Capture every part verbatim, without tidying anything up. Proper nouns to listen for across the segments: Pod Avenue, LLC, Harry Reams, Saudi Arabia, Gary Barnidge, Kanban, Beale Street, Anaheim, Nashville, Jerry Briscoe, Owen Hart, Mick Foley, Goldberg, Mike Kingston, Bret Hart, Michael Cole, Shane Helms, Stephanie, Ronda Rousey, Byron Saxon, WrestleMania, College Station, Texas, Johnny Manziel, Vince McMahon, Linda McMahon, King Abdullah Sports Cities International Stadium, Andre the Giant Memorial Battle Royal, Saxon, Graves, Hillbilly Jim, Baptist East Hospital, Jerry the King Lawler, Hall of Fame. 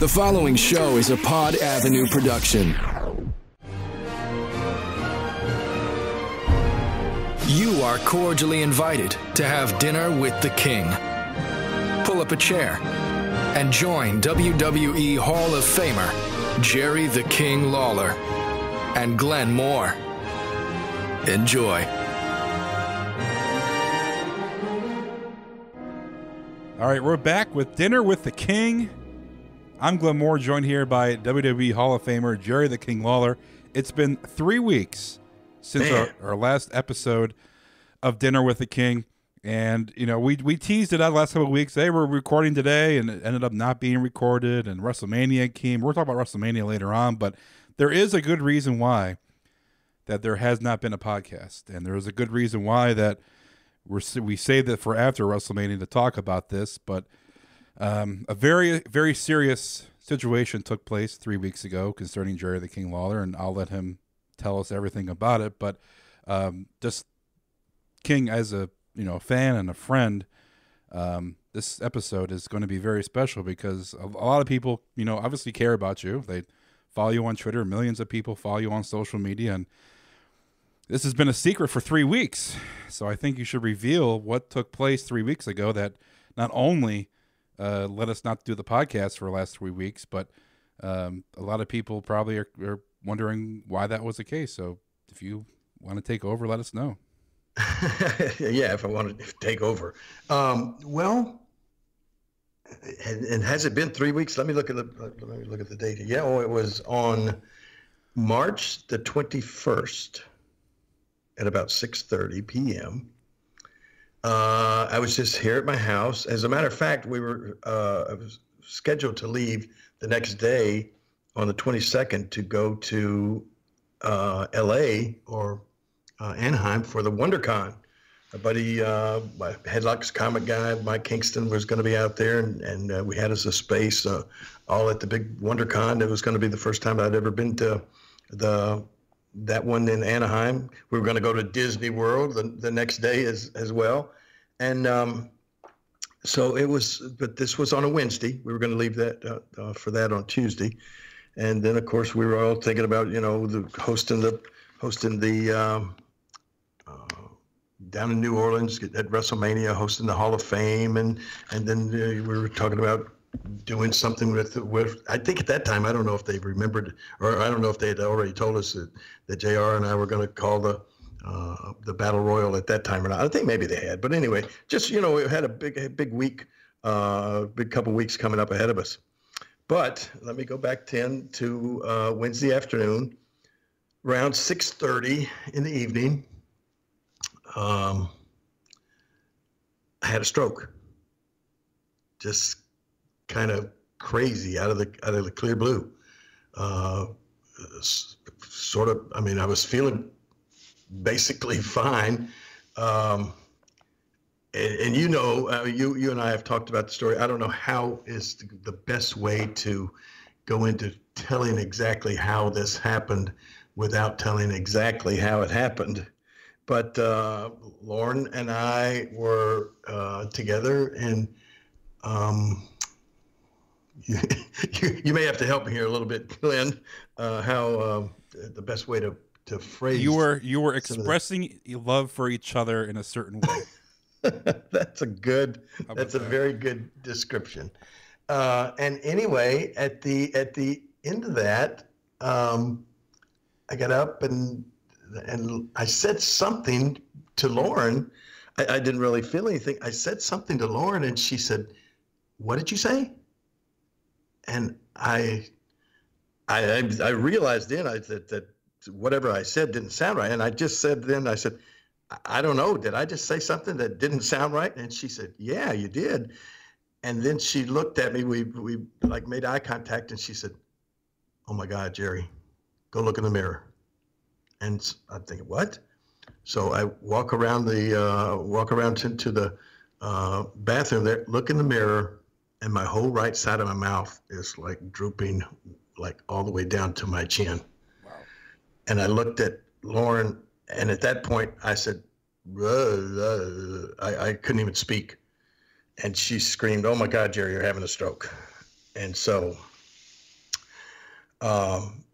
The following show is a Pod Avenue production. You are cordially invited to have dinner with the King. Pull up a chair and join W W E Hall of Famer Jerry the King Lawler and Glenn Moore. Enjoy. All right, we're back with Dinner with the King. I'm Glenn Moore, joined here by W W E Hall of Famer Jerry the King Lawler. It's been three weeks since our, our last episode of Dinner with the King. And, you know, we, we teased it out the last couple of weeks. They were recording today, and it ended up not being recorded, and WrestleMania came. We're talking about WrestleMania later on, but there is a good reason why that there has not been a podcast, and there is a good reason why that We're, we saved it for after WrestleMania to talk about this, but um, a very, very serious situation took place three weeks ago concerning Jerry the King Lawler, and I'll let him tell us everything about it. But um, just King as a you know fan and a friend, um, this episode is going to be very special because a, a lot of people, you know, obviously care about you. They follow you on Twitter. Millions of people follow you on social media, and this has been a secret for three weeks, so I think you should reveal what took place three weeks ago that not only uh, let us not do the podcast for the last three weeks, but um, a lot of people probably are, are wondering why that was the case. So if you want to take over, let us know. Yeah, if I want to take over. Um, well, and, and has it been three weeks? Let me look at the, let me look at the data. Yeah, oh, it was on March the twenty-first. At about six thirty p m Uh, I was just here at my house. As a matter of fact, we were uh, I was scheduled to leave the next day on the twenty-second to go to uh, L A or uh, Anaheim for the WonderCon. My buddy, uh, my Headlocks comic guy, Mike Kingston, was going to be out there, and, and uh, we had us a space uh, all at the big WonderCon. It was going to be the first time I'd ever been to the that one in Anaheim. We were going to go to Disney World the, the next day as, as well. And um, so it was, but this was on a Wednesday. We were going to leave that uh, uh, for that on Tuesday. And then of course we were all thinking about, you know, the hosting the, hosting the, um, uh, down in New Orleans at WrestleMania, hosting the Hall of Fame. And, and then uh, we were talking about doing something with, with, I think at that time, I don't know if they remembered, or I don't know if they had already told us that, that J R and I were going to call the uh, the Battle Royal at that time or not. I think maybe they had, but anyway, just, you know, we had a big, a big week, uh, big couple weeks coming up ahead of us. But let me go back ten to uh, Wednesday afternoon, around six thirty in the evening. Um, I had a stroke. Just kind of crazy out of the out of the clear blue, uh, sort of. I mean, I was feeling basically fine, um, and, and you know, uh, you you and I have talked about the story. I don't know how is the best way to go into telling exactly how this happened without telling exactly how it happened. But uh, Lauren and I were uh, together, and Um, You, you, you may have to help me here a little bit, Glenn, uh, how uh, the best way to, to phrase. You were, you were expressing love for each other in a certain way. That's a good, that's a that? very good description. Uh, and anyway, at the, at the end of that, um, I got up and, and I said something to Lauren. I, I didn't really feel anything. I said something to Lauren and she said, "What did you say?" And I, I, I realized then I, that, that whatever I said didn't sound right. And I just said then, I said, I don't know, did I just say something that didn't sound right? And she said, yeah, you did. And then she looked at me, we, we like made eye contact, and she said, "Oh my God, Jerry, go look in the mirror." And I'm thinking, what? So I walk around the, uh, walk around to, to the uh, bathroom there, look in the mirror, and my whole right side of my mouth is like drooping, like all the way down to my chin. Wow. And I looked at Lauren, and at that point I said, I, I couldn't even speak. And she screamed, "Oh my God, Jerry, you're having a stroke." And so Um,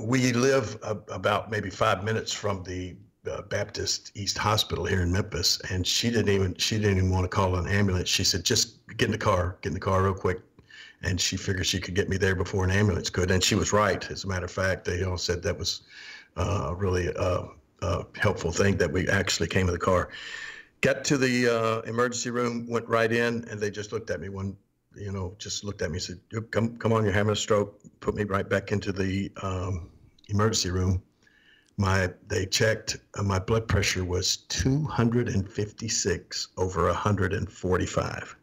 we live a, about maybe five minutes from the uh, Baptist East Hospital here in Memphis, and she didn't even she didn't even want to call an ambulance. She said, "Just get in the car, get in the car real quick." And she figured she could get me there before an ambulance could, and she was right. As a matter of fact, they all said that was uh, really uh, a helpful thing that we actually came in the car. Got to the uh, emergency room, went right in, and they just looked at me one, you know, just looked at me and said, come, come on, you're having a stroke. Put me right back into the um, emergency room. My, they checked, uh, my blood pressure was two fifty-six over one forty-five.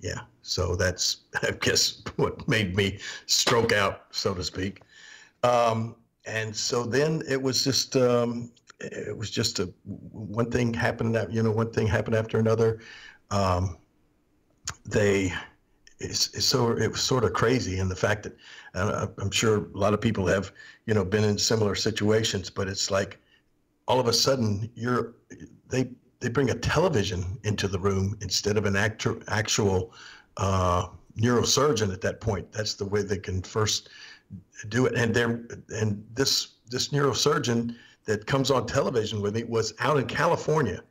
Yeah, so that's, I guess, what made me stroke out, so to speak. Um, and so then it was just, um, it was just a, one thing happened, that, you know, one thing happened after another. Um, they, it's, it's so, it was sort of crazy in the fact that, uh, I'm sure a lot of people have, you know, been in similar situations, but it's like, all of a sudden, you're, they, they bring a television into the room instead of an actu actual uh, neurosurgeon at that point. That's the way they can first do it. And there, and this this neurosurgeon that comes on television with me was out in California,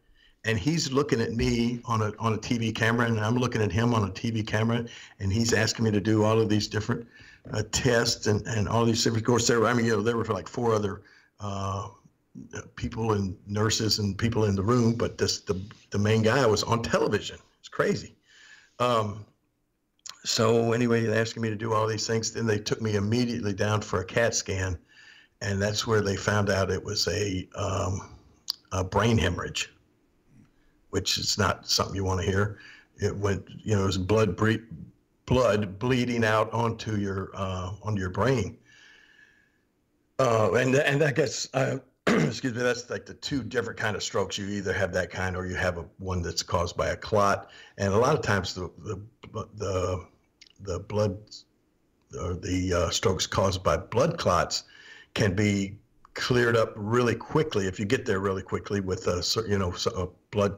and he's looking at me on a on a T V camera, and I'm looking at him on a T V camera, and he's asking me to do all of these different uh, tests and and all these different. Of course, there. I mean, you know, there were like four other. Uh, people and nurses and people in the room, but this the the main guy was on television. It's crazy. Um, so anyway, they asking me to do all these things. Then they took me immediately down for a CAT scan, and that's where they found out it was a, um, a brain hemorrhage, which is not something you want to hear. It went, you know, it was blood ble blood bleeding out onto your uh, onto your brain. Uh, and and I guess. Uh, Excuse me, that's like the two different kind of strokes. You either have that kind or you have a, one that's caused by a clot. And a lot of times the the the, the blood or the uh, strokes caused by blood clots can be cleared up really quickly if you get there really quickly with a, you know, a blood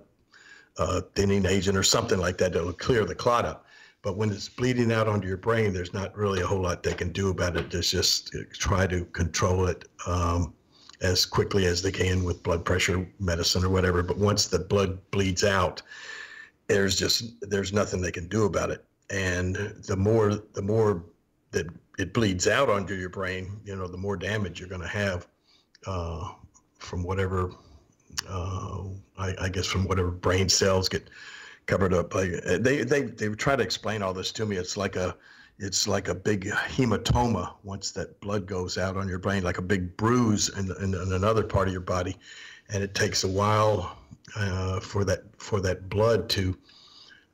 uh, thinning agent or something like that that will clear the clot up. But when it's bleeding out onto your brain, there's not really a whole lot they can do about it. There's just try to control it. Um, as quickly as they can with blood pressure medicine or whatever. But once the blood bleeds out, there's just, there's nothing they can do about it. And the more, the more that it bleeds out onto your brain, you know, the more damage you're going to have, uh, from whatever, uh, I, I guess from whatever brain cells get covered up. Like they, they, they try to explain all this to me. It's like a, It's like a big hematoma once that blood goes out on your brain, like a big bruise in, in, in another part of your body, and it takes a while uh, for that for that blood to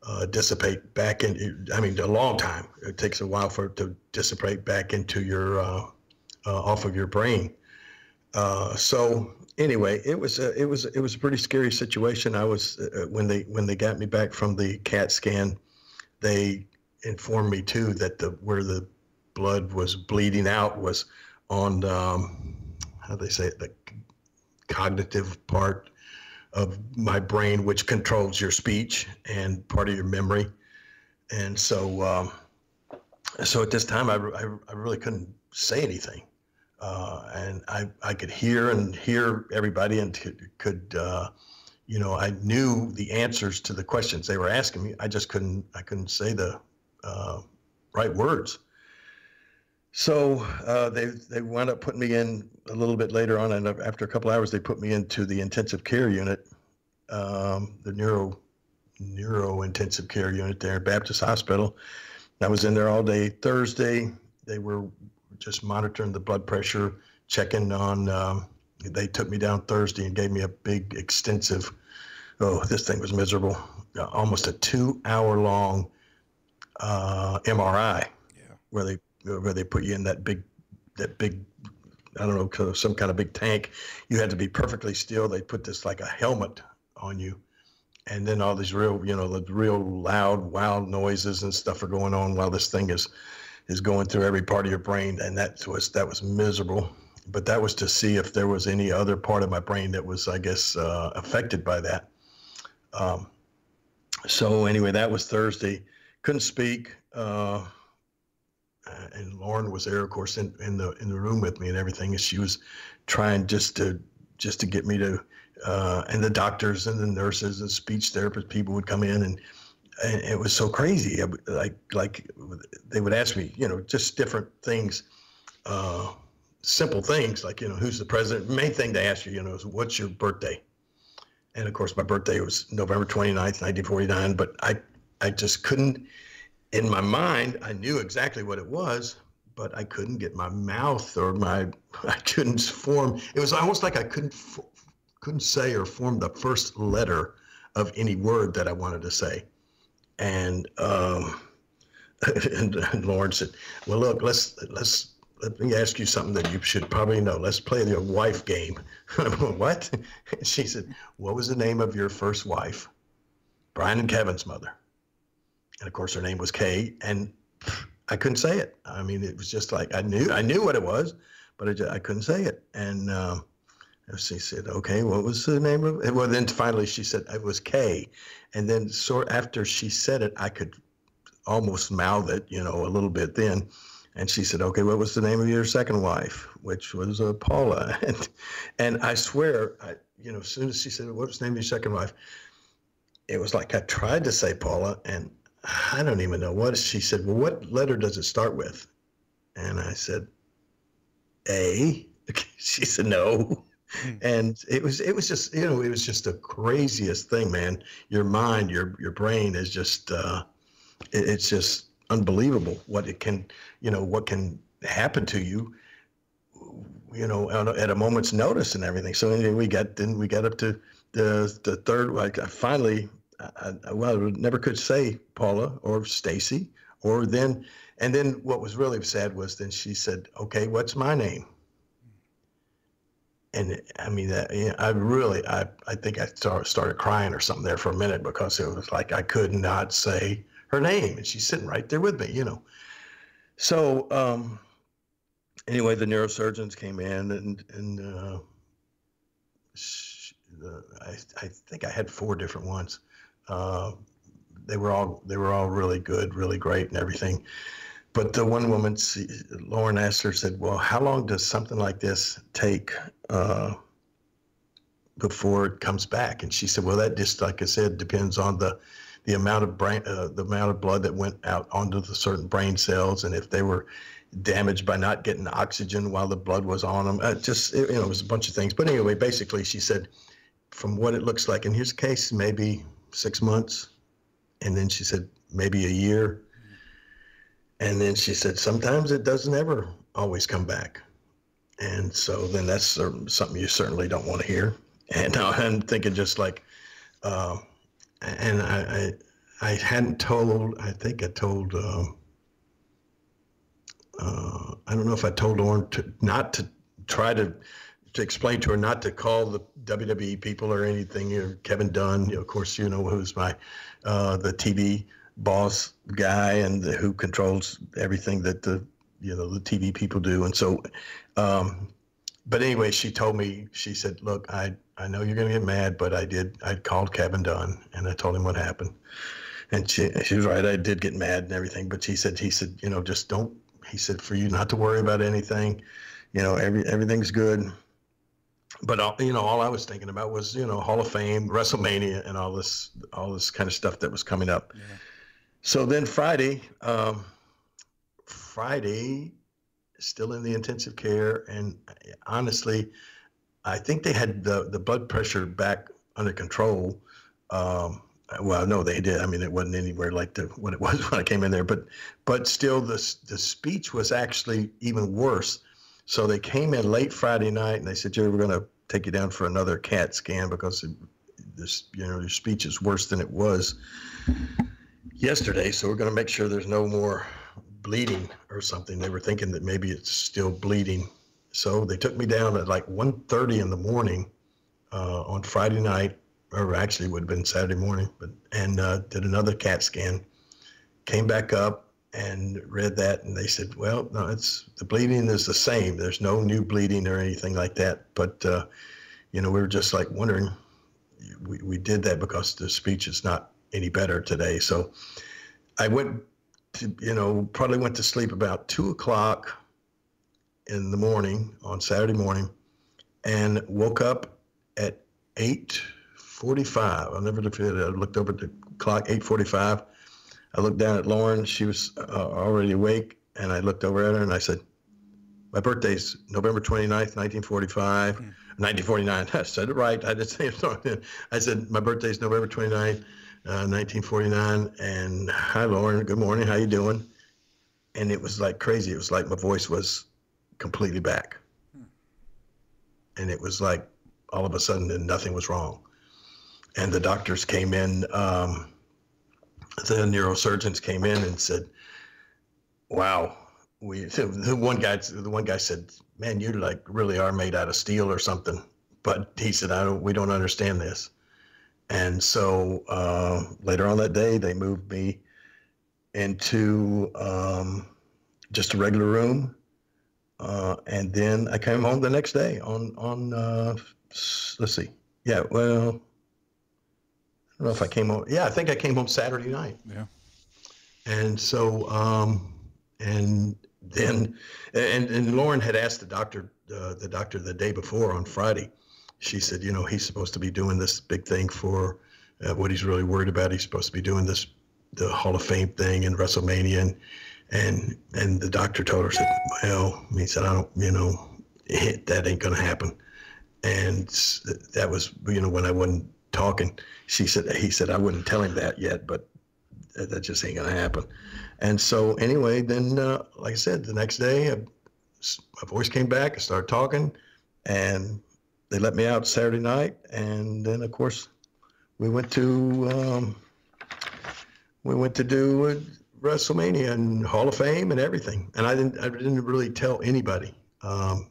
uh, dissipate back in. I mean, a long time. It takes a while for it to dissipate back into your uh, uh, off of your brain. Uh, so anyway, it was a, it was it was a pretty scary situation. I was uh, when they when they got me back from the CAT scan, they informed me too that the where the blood was bleeding out was on um, how do they say it, the cognitive part of my brain, which controls your speech and part of your memory. And so, um, so at this time, I I, I really couldn't say anything, uh, and I I could hear and hear everybody and could, could uh, you know, I knew the answers to the questions they were asking me. I just couldn't I couldn't say the Uh, right words. So uh, they they wound up putting me in a little bit later on, and after a couple hours, they put me into the intensive care unit, um, the neuro neuro intensive care unit there at Baptist Hospital. I was in there all day Thursday. They were just monitoring the blood pressure, checking on. Um, they took me down Thursday and gave me a big, extensive. Oh, this thing was miserable. Uh, almost a two-hour long. Uh, M R I, yeah. where they where they put you in that big that big I don't know some kind of big tank. You had to be perfectly still. They put this like a helmet on you, and then all these real you know the real loud wild noises and stuff are going on while this thing is is going through every part of your brain, and that was that was miserable. But that was to see if there was any other part of my brain that was I guess uh, affected by that. Um, so anyway, that was Thursday. Couldn't speak. Uh, uh, and Lauren was there, of course, in, in the in the room with me and everything. And she was trying just to just to get me to, uh, and the doctors and the nurses and speech therapists, people would come in, and and it was so crazy. I, like like they would ask me, you know, just different things, uh, simple things like, you know, who's the president? Main thing they ask you, you know, is what's your birthday? And of course, my birthday was November twenty-ninth, nineteen forty-nine. But I, I just couldn't. In my mind, I knew exactly what it was, but I couldn't get my mouth or my, I couldn't form. It was almost like I couldn't, couldn't say or form the first letter of any word that I wanted to say. And, um, and, and Lauren said, well, look, let's, let's, let me ask you something that you should probably know. Let's play the wife game. What? She said, what was the name of your first wife? Brian and Kevin's mother. And of course her name was Kay, and I couldn't say it. I mean, it was just like, I knew, I knew what it was, but I, just, I couldn't say it. And, uh, she said, okay, what was the name of it? Well, then finally she said it was Kay. And then sort after she said it, I could almost mouth it, you know, a little bit then. And she said, okay, what was the name of your second wife? Which was uh, Paula. And, and I swear, I, you know, as soon as she said, what was the name of your second wife? It was like I tried to say Paula, and I don't even know what. She said, well, what letter does it start with? And I said, A. She said, no. Hmm. And it was, it was just, you know, it was just the craziest thing, man. Your mind, your, your brain is just, uh, it, it's just, unbelievable what it can, you know, what can happen to you, you know, at a moment's notice and everything. So anyway, we got, then we got up to the the third, like I finally, I, I, well, I never could say Paula or Stacy or then, and then what was really sad was then she said, okay, what's my name? And I mean, that, you know, I really, I, I think I start, started crying or something there for a minute because it was like, I could not say her name, and she's sitting right there with me, you know. So um, anyway, the neurosurgeons came in, and and uh, she, the, I I think I had four different ones. Uh, they were all they were all really good, really great, and everything. But the one woman, she, Lauren asked her, said, "Well, how long does something like this take uh, before it comes back?" And she said, "Well, that just like I said depends on the." the amount of brain, uh, the amount of blood that went out onto the certain brain cells, and if they were damaged by not getting oxygen while the blood was on them, uh, just, it, you know, it was a bunch of things. But anyway, basically she said, from what it looks like in his case, maybe six months. And then she said, maybe a year. And then she said, sometimes it doesn't ever always come back. And so then that's something you certainly don't want to hear. And uh, I'm thinking just like, uh, and I, I, I hadn't told, I think I told, uh, uh, I don't know if I told Lauren to, not to try to, to explain to her not to call the W W E people or anything, or Kevin Dunn, you know, of course, you know, who's my, uh, the T V boss guy and the, who controls everything that the, you know, the T V people do. And so, um, but anyway, she told me, she said, look, I, I know you're going to get mad, but I did. I called Kevin Dunn and I told him what happened. And she, she was right. I did get mad and everything, but she said, he said, you know, just don't, he said, for you not to worry about anything, you know, every, everything's good. But all, you know, all I was thinking about was, you know, Hall of Fame, WrestleMania, and all this, all this kind of stuff that was coming up. Yeah. So then Friday, um, Friday, still in the intensive care. And honestly, I think they had the, the blood pressure back under control. Um, well, no, they did. I mean, it wasn't anywhere like the, what it was when I came in there, but, but still the, the speech was actually even worse. So they came in late Friday night and they said, Jerry, we're going to take you down for another CAT scan because it, this, you know, your speech is worse than it was yesterday. So we're going to make sure there's no more bleeding or something. They were thinking that maybe it's still bleeding. So they took me down at like one thirty in the morning uh, on Friday night, or actually would have been Saturday morning, but and uh, did another CAT scan, came back up and read that, and they said, well, no, it's the bleeding is the same. There's no new bleeding or anything like that. But, uh, you know, we were just like wondering, we, we did that because the speech is not any better today. So I went to, you know, probably went to sleep about two o'clock in the morning on Saturday morning and woke up at eight forty-five. I'll never forget it. I looked over at the clock, eight forty-five. I looked down at Lauren. She was uh, already awake, and I looked over at her, and I said, my birthday's November twenty-ninth, nineteen forty-five, mm. nineteen forty-nine. I said it right. I didn't say it wrong. I said, my birthday's November twenty-ninth, uh, nineteen forty-nine, and hi, Lauren. Good morning. How you doing? And it was like crazy. It was like my voice was completely back. Mm. And it was like all of a sudden and nothing was wrong. And the doctors came in. Um, the neurosurgeons came in and said, wow. We, the one guy, the one guy said, man, you like really are made out of steel or something. But he said, I don't, we don't understand this. And so uh, later on that day, they moved me into um, just a regular room. Uh, and then I came home the next day on, on uh, let's see. Yeah, well, I don't know if I came home. Yeah, I think I came home Saturday night. Yeah. And so, um, and then, and, and Lauren had asked the doctor, uh, the doctor the day before on Friday, she said, you know, he's supposed to be doing this big thing for uh, what he's really worried about. He's supposed to be doing this, the Hall of Fame thing and WrestleMania. And, and, and the doctor told her, said, well, he said, I don't, you know, it, that ain't going to happen. And that was, you know, when I wasn't talking, she said, he said, I wouldn't tell him that yet, but that just ain't going to happen. And so anyway, then, uh, like I said, the next day, I, my voice came back. I started talking, and they let me out Saturday night. And then, of course, we went to um, we went to do uh, WrestleMania and Hall of Fame and everything. And I didn't I didn't really tell anybody. Um,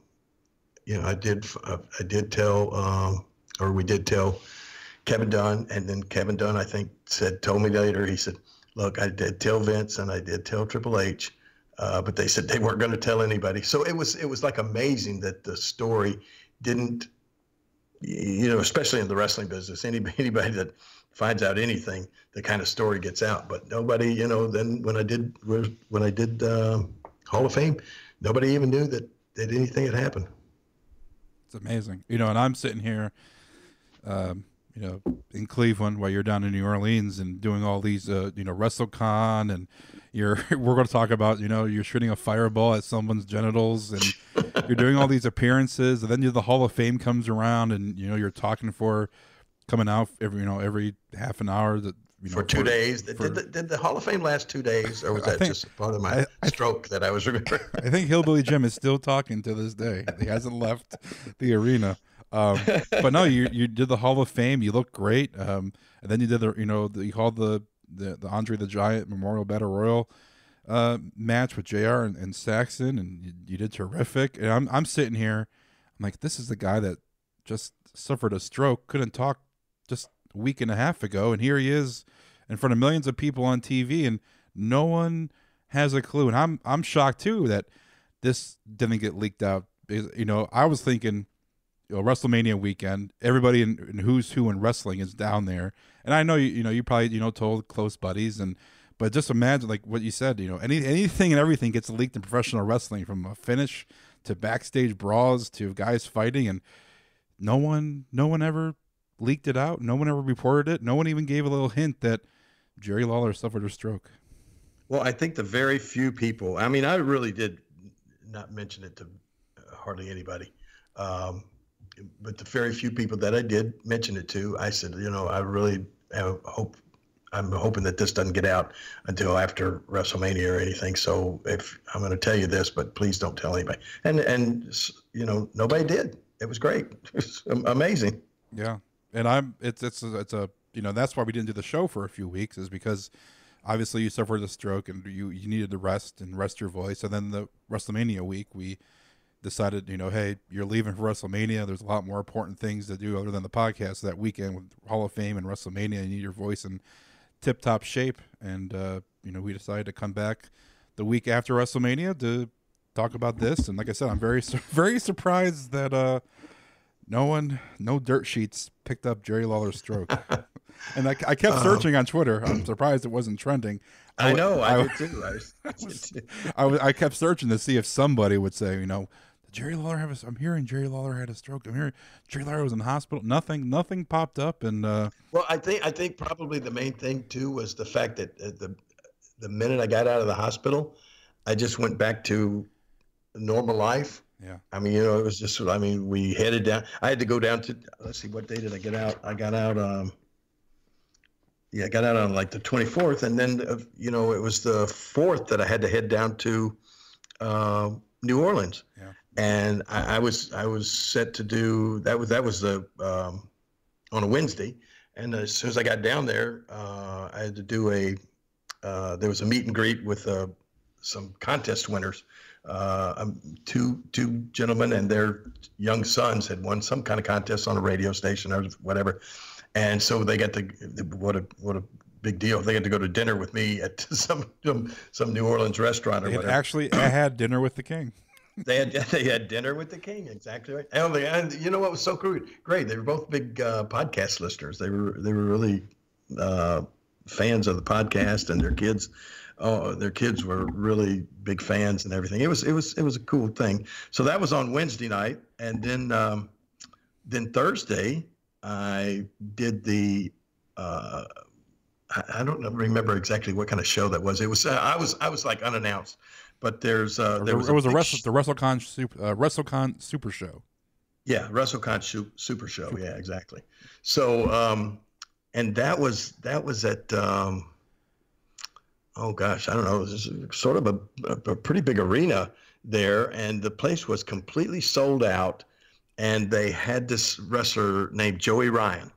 you know, I did I, I did tell, um, or we did tell Kevin Dunn, and then Kevin Dunn, I think, said told me later. He said, look, I did tell Vince and I did tell Triple H, uh, but they said they weren't going to tell anybody. So it was it was like amazing that the story didn't, you know, especially in the wrestling business, anybody, anybody that finds out anything, the kind of story gets out. But nobody, you know, then when I did when I did uh, Hall of Fame, nobody even knew that, that anything had happened. It's amazing. You know, and I'm sitting here, um, you know, in Cleveland while you're down in New Orleans and doing all these, uh, you know, WrestleCon, and you're, we're going to talk about, you know, you're shooting a fireball at someone's genitals, and you're doing all these appearances, and then you, the Hall of Fame comes around, and, you know, you're talking for coming out every, you know, every half an hour that, you know, for two for, days. For, did, the, did the Hall of Fame last two days or was that think, just part of my I, stroke that I was remembering? I think Hillbilly Jim is still talking to this day. He hasn't left the arena. um, but no, you you did the Hall of Fame. You looked great, um, and then you did the you know the, you called the, the the Andre the Giant Memorial Battle Royal uh, match with J R and, and Saxon, and you, you did terrific. And I'm I'm sitting here, I'm like, this is the guy that just suffered a stroke, couldn't talk just a week and a half ago, and here he is in front of millions of people on T V, and no one has a clue. And I'm I'm shocked too that this didn't get leaked out. You know, I was thinking, you know, WrestleMania weekend, everybody in, in who's who in wrestling is down there, and I know you, you know you probably you know told close buddies, and but just imagine like what you said, you know, any anything and everything gets leaked in professional wrestling, from a finish to backstage brawls to guys fighting, and no one no one ever leaked it out, no one ever reported it, no one even gave a little hint that Jerry Lawler suffered a stroke. Well, I think the very few people, I mean, I really did not mention it to hardly anybody. Um, But the very few people that I did mention it to, I said, you know, I really hope, I'm hoping that this doesn't get out until after WrestleMania or anything. So if I'm going to tell you this, but please don't tell anybody. And, and you know, nobody did. It was great. It was amazing. Yeah. And I'm, it's, it's, a, it's a, you know, that's why we didn't do the show for a few weeks, is because obviously you suffered a stroke and you, you needed to rest and rest your voice. And then the WrestleMania week, we decided, you know, hey, you're leaving for WrestleMania. There's a lot more important things to do other than the podcast. So that weekend with Hall of Fame and WrestleMania, you need your voice in tip-top shape. And, uh, you know, we decided to come back the week after WrestleMania to talk about this. And like I said, I'm very, very surprised that uh, no one, no dirt sheets picked up Jerry Lawler's stroke. And I, I kept searching on Twitter. I'm surprised it wasn't trending. I know. I, I did too. I, I, did too. I, was, I kept searching to see if somebody would say, you know, did Jerry Lawler have a, I'm hearing Jerry Lawler had a stroke. I'm hearing Jerry Lawler was in the hospital. Nothing, nothing popped up. And uh, well, I think I think probably the main thing too was the fact that the the minute I got out of the hospital, I just went back to normal life. Yeah. I mean, you know, it was just, I mean, we headed down. I had to go down to, let's see, what day did I get out? I got out, um, yeah, I got out on like the twenty-fourth. And then, uh, you know, it was the fourth that I had to head down to uh, New Orleans. Yeah. And I, I was, I was set to do, that was, that was the, um, on a Wednesday. And as soon as I got down there, uh, I had to do a, uh, there was a meet and greet with uh, some contest winners. Uh, um, two two gentlemen and their young sons had won some kind of contest on a radio station or whatever, and so they got to what a what a big deal. They had to go to dinner with me at some some New Orleans restaurant or they had whatever. Actually, I had dinner with the king. they had they had dinner with the king, exactly right. And, they, and you know what was so great? They were both big uh, podcast listeners. They were they were really uh, fans of the podcast and their kids. Oh, their kids were really big fans and everything. It was, it was, it was a cool thing. So that was on Wednesday night, and then, um, then Thursday I did the. Uh, I, I don't remember exactly what kind of show that was. It was uh, I was I was like unannounced, but there's uh, there, there was there was a, a wrestle the WrestleCon super uh, WrestleCon super show. Yeah, WrestleCon su super show. Yeah, exactly. So, um, and that was that was at. Um, Oh gosh, I don't know. It was sort of a, a pretty big arena there, and the place was completely sold out. And they had this wrestler named Joey Ryan.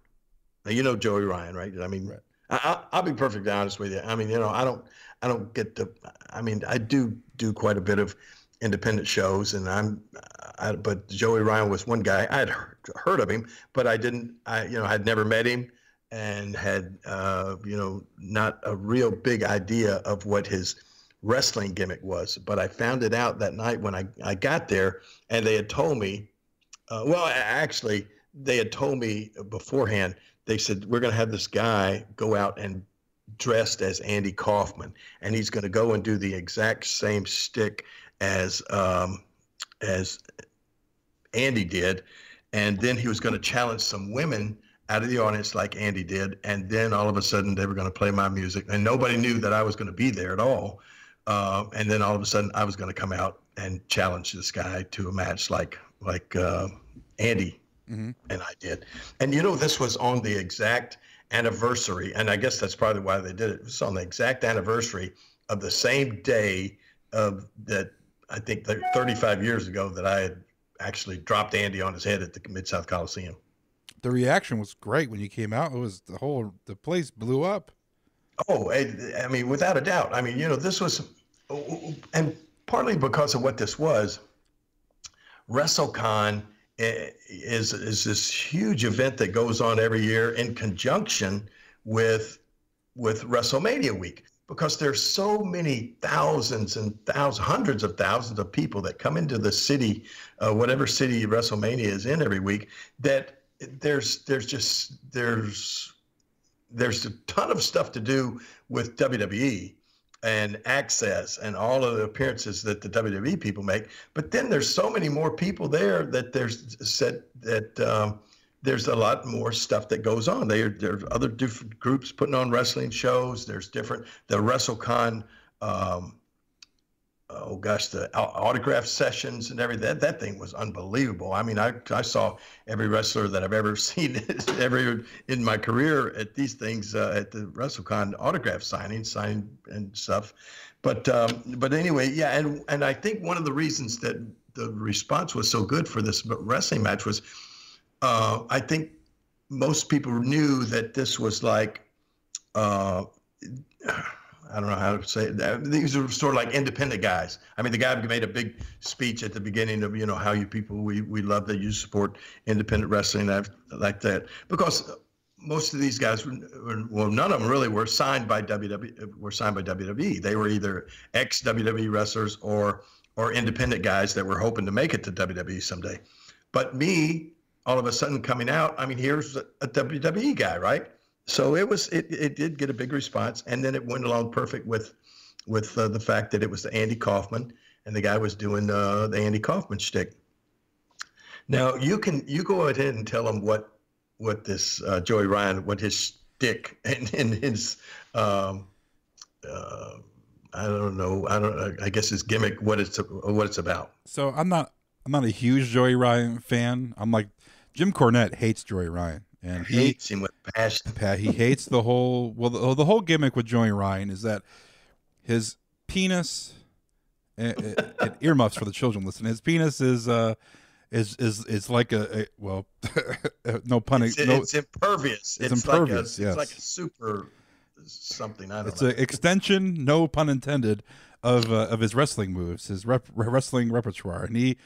Now you know Joey Ryan, right? I mean, right. I, I'll be perfectly honest with you. I mean, you know, I don't, I don't get to. I mean, I do do quite a bit of independent shows, and I'm, I, but Joey Ryan was one guy I'd heard of him, but I didn't. I, you know, I'd never met him. And had, uh, you know, not a real big idea of what his wrestling gimmick was. But I found it out that night when I, I got there, and they had told me, uh, well, actually, they had told me beforehand, they said, we're going to have this guy go out and dressed as Andy Kaufman. And he's going to go and do the exact same shtick as, um, as Andy did. And then he was going to challenge some women out of the audience like Andy did, and then all of a sudden they were going to play my music, and nobody knew that I was going to be there at all. Uh, and then all of a sudden I was going to come out and challenge this guy to a match like like uh, Andy mm-hmm. and I did. And you know, this was on the exact anniversary, and I guess that's probably why they did it. It was on the exact anniversary of the same day of that I think thirty-five years ago that I had actually dropped Andy on his head at the Mid-South Coliseum. The reaction was great when you came out. It was the whole, the place blew up. Oh, I, I mean, without a doubt. I mean, you know, this was, and partly because of what this was, WrestleCon is, is this huge event that goes on every year in conjunction with, with WrestleMania week, because there's so many thousands and thousands, hundreds of thousands of people that come into the city, uh, whatever city WrestleMania is in every week, that There's, there's just, there's, there's a ton of stuff to do with W W E and access and all of the appearances that the W W E people make. But then there's so many more people there that there's said that um, there's a lot more stuff that goes on. There, there's other different groups putting on wrestling shows. There's different, the WrestleCon, um, oh gosh, the autograph sessions and everything. That, that thing was unbelievable. I mean, I, I saw every wrestler that I've ever seen ever in my career at these things, uh, at the WrestleCon autograph signing, sign and stuff. But, um, but anyway, yeah. And, and I think one of the reasons that the response was so good for this wrestling match was, uh, I think most people knew that this was like, uh, I don't know how to say it. These are sort of like independent guys. I mean, the guy made a big speech at the beginning of, you know, how you people, we, we love that you support independent wrestling like that. Because most of these guys, were, well, none of them really were signed by W W E. Were signed by W W E. They were either ex-W W E wrestlers or, or independent guys that were hoping to make it to W W E someday. But me, all of a sudden coming out, I mean, here's a W W E guy, right? So it was, it, it did get a big response, and then it went along perfect with, with uh, the fact that it was the Andy Kaufman, and the guy was doing uh, the Andy Kaufman shtick. Now you can, you go ahead and tell them what, what this uh, Joey Ryan, what his shtick and, and his, um, uh, I don't know, I don't, I guess his gimmick, what it's, what it's about. So I'm not, I'm not a huge Joey Ryan fan. I'm like, Jim Cornette hates Joey Ryan. And he hates him with passion. He hates the whole, well, the, the whole gimmick with Joey Ryan is that his penis, and, and earmuffs for the children, listen, his penis is, uh, is, is, is like a, a well, no pun. It's, no, it's impervious. It's, it's impervious. Like a, yes. It's like a super something. I don't it's know. It's an extension, no pun intended, of, uh, of his wrestling moves, his rep, wrestling repertoire. And he,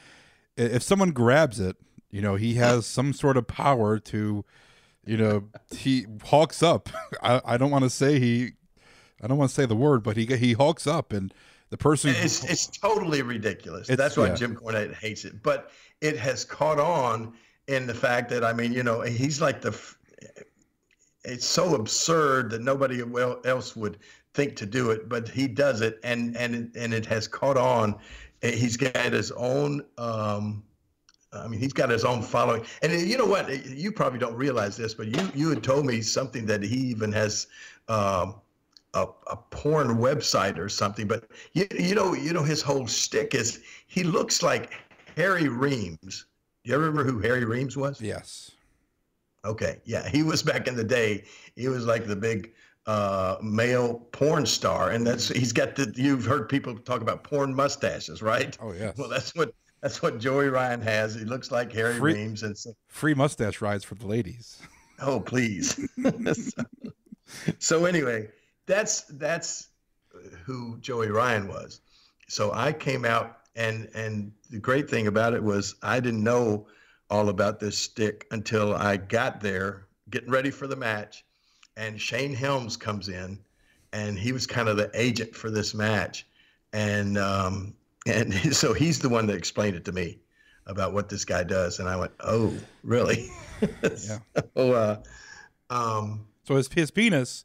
if someone grabs it, you know, he has some sort of power to, you know, he hulks up. I, I don't want to say he, I don't want to say the word, but he he hulks up, and the person. It's it's totally ridiculous. It's, That's why yeah. Jim Cornette hates it, but it has caught on in the fact that I mean, you know, he's like the. It's so absurd that nobody else would think to do it, but he does it, and and and it has caught on. He's got his own. Um, I mean, he's got his own following. And you know what? You probably don't realize this, but you, you had told me something that he even has um, a, a porn website or something. But, you, you know, you know his whole shtick is he looks like Harry Reams. Do you remember who Harry Reams was? Yes. Okay. Yeah, he was back in the day. He was like the big uh, male porn star. And that's he's got the, you've heard people talk about porn mustaches, right? Oh, yeah. Well, that's what. That's what Joey Ryan has. He looks like Harry free, Reams. And so, free mustache rides for the ladies. Oh, please. so, so anyway, that's that's who Joey Ryan was. So I came out, and and the great thing about it was I didn't know all about this shtick until I got there, getting ready for the match, and Shane Helms comes in, and he was kind of the agent for this match. And um And so he's the one that explained it to me about what this guy does. And I went, oh, really? Yeah. so, uh, um, so his, his penis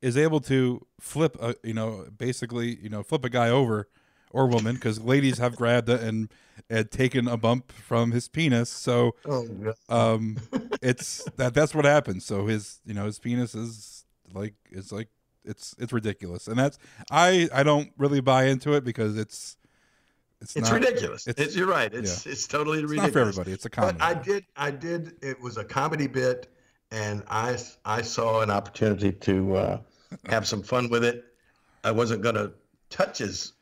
is able to flip, a, you know, basically, you know, flip a guy over or woman, because ladies have grabbed it and, and taken a bump from his penis. So oh, no. um, it's that that's what happens. So his, you know, his penis is like, it's like, it's, it's ridiculous. And that's, I, I don't really buy into it because it's, It's, it's not, ridiculous. It's, it's, you're right. It's yeah. it's totally it's ridiculous. Not for everybody. It's a comedy. But I did. I did. It was a comedy bit, and I I saw an opportunity to uh, have some fun with it. I wasn't going to touch his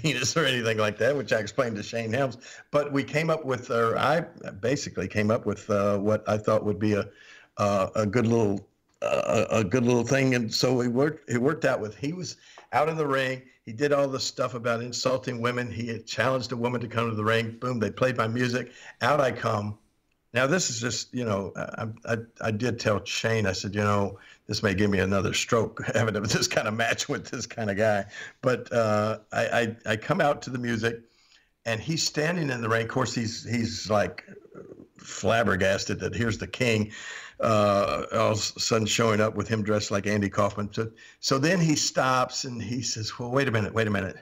penis or anything like that, which I explained to Shane Helms. But we came up with, or I basically came up with uh, what I thought would be a uh, a good little uh, a good little thing, and so it worked. It worked out with he was out in the ring. He did all this stuff about insulting women. He had challenged a woman to come to the ring. Boom, they played my music. Out I come. Now, this is just, you know, I, I, I did tell Shane, I said, you know, this may give me another stroke having this kind of match with this kind of guy. But uh, I, I, I come out to the music, and he's standing in the ring. Of course, he's, he's like flabbergasted that here's the king. Uh, all of a sudden showing up with him dressed like Andy Kaufman. So, so then he stops and he says, well, wait a minute, wait a minute.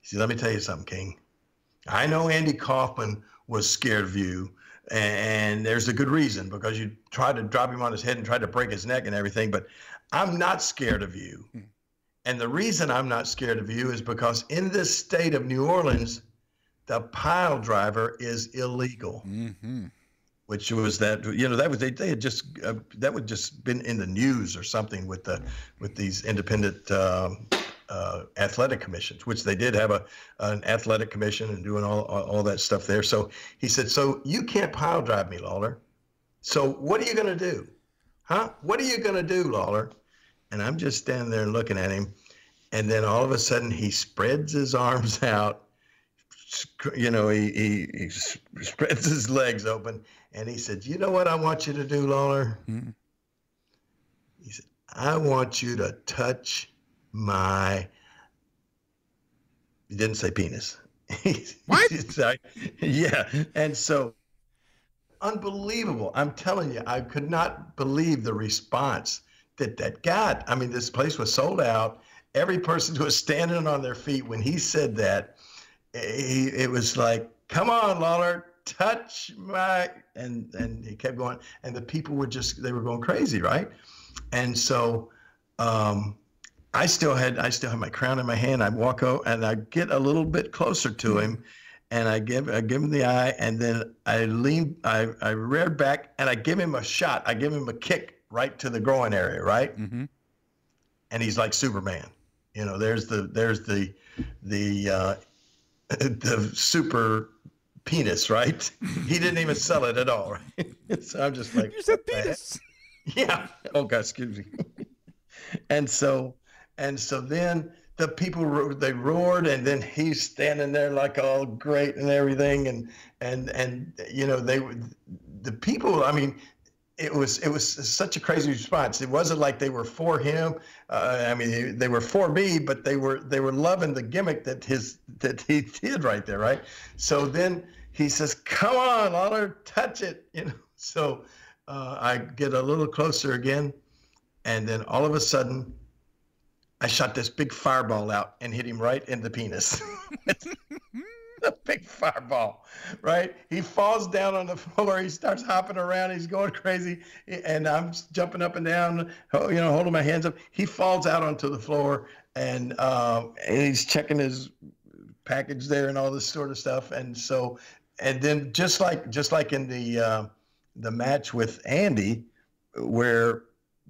He says, let me tell you something, King. I know Andy Kaufman was scared of you, and there's a good reason, because you tried to drop him on his head and tried to break his neck and everything, but I'm not scared of you. And the reason I'm not scared of you is because in this state of New Orleans, the pile driver is illegal. Mm-hmm. Which was that, you know, that was, they, they had just, uh, that would just been in the news or something with the, with these independent um, uh, athletic commissions, which they did have a, an athletic commission and doing all, all, all that stuff there. So he said, so you can't pile drive me, Lawler. So what are you going to do? Huh? What are you going to do, Lawler? And I'm just standing there looking at him. And then all of a sudden he spreads his arms out. You know, he, he, he spreads his legs open, and he said, you know what I want you to do, Lawler? Mm-hmm. He said, I want you to touch my, he didn't say penis. What? Yeah. And so, unbelievable. I'm telling you, I could not believe the response that that got. I mean, this place was sold out. Every person who was standing on their feet when he said that, it, it was like, come on, Lawler, touch my, and, and he kept going. And the people were just, they were going crazy, right? And so um, I still had, I still had my crown in my hand. I walk over and I get a little bit closer to him, and I give, I give him the eye, and then I lean, I, I reared back and I give him a shot. I give him a kick right to the groin area, right? Mm-hmm. And he's like Superman. You know, there's the there's the the uh, the super penis, right? He didn't even sell it at all, right? So I'm just like, you said penis. Yeah. Oh God, excuse me. And so and so then the people ro they roared, and then he's standing there like all great and everything, and and and you know they the people. I mean. It was it was such a crazy response. It wasn't like they were for him. Uh, I mean, they, they were for me, but they were they were loving the gimmick that his that he did right there, right? So then he says, "Come on, Lawler, touch it," you know. So uh, I get a little closer again, and then all of a sudden, I shot this big fireball out and hit him right in the penis. A big fireball, right? He falls down on the floor. He starts hopping around. He's going crazy, and I'm jumping up and down, you know, holding my hands up. He falls out onto the floor, and uh, and he's checking his package there and all this sort of stuff. And so, and then just like just like in the uh, the match with Andy, where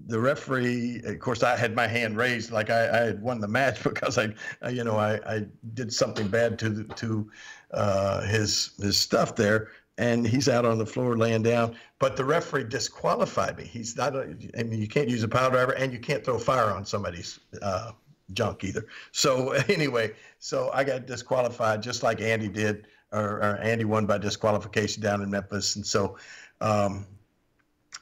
the referee, of course, I had my hand raised like I, I had won the match because I, I you know, I, I did something bad to the, to uh, his his stuff there, and he's out on the floor laying down. But the referee disqualified me. He's not. A, I mean, you can't use a pile driver, and you can't throw fire on somebody's uh, junk either. So anyway, so I got disqualified just like Andy did, or, or Andy won by disqualification down in Memphis. And so, um,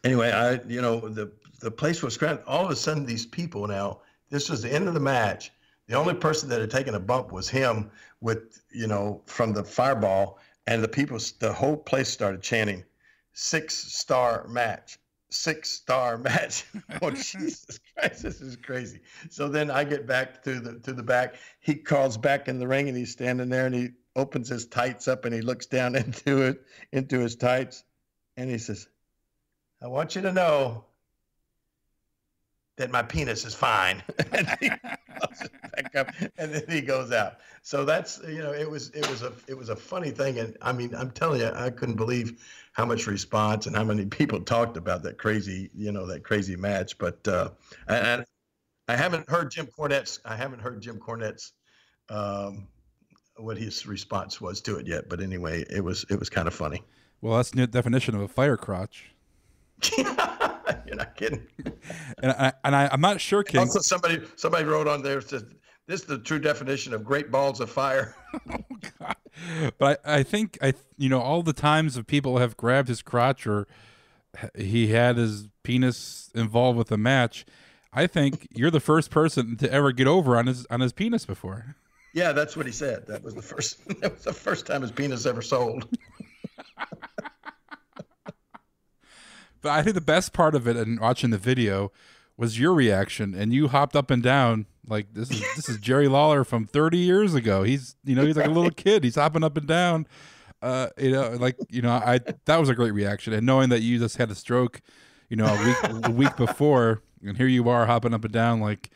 anyway, I you know the. The place was crowded. All of a sudden, these people now, this was the end of the match. The only person that had taken a bump was him with, you know, from the fireball. And the people, the whole place started chanting, six-star match, six-star match. Oh, Jesus Christ, this is crazy. So then I get back to the, to the back. He calls back in the ring, and he's standing there, and he opens his tights up, and he looks down into it, into his tights. And he says, I want you to know that my penis is fine. And he goes back up, and then he goes out. So that's, you know, it was it was a it was a funny thing, and I mean, I'm telling you, I couldn't believe how much response and how many people talked about that crazy, you know, that crazy match. But uh, I, I haven't heard Jim Cornette's I haven't heard Jim Cornette's um, what his response was to it yet. But anyway, it was it was kind of funny. Well, that's the definition of a fire crotch. You're not kidding. And I and I, I'm not sure, King. Also, somebody somebody wrote on there said this is the true definition of great balls of fire. Oh, God. But I, I think I you know all the times of people have grabbed his crotch or he had his penis involved with a match. I think you're the first person to ever get over on his on his penis before. Yeah, that's what he said. That was the first. That was the first time his penis ever sold. But I think the best part of it and watching the video was your reaction, and you hopped up and down like this is this is Jerry Lawler from thirty years ago. He's you know he's like a little kid. He's hopping up and down. Uh, you know, like you know, I that was a great reaction. And knowing that you just had a stroke, you know, a week, a week before, and here you are hopping up and down like,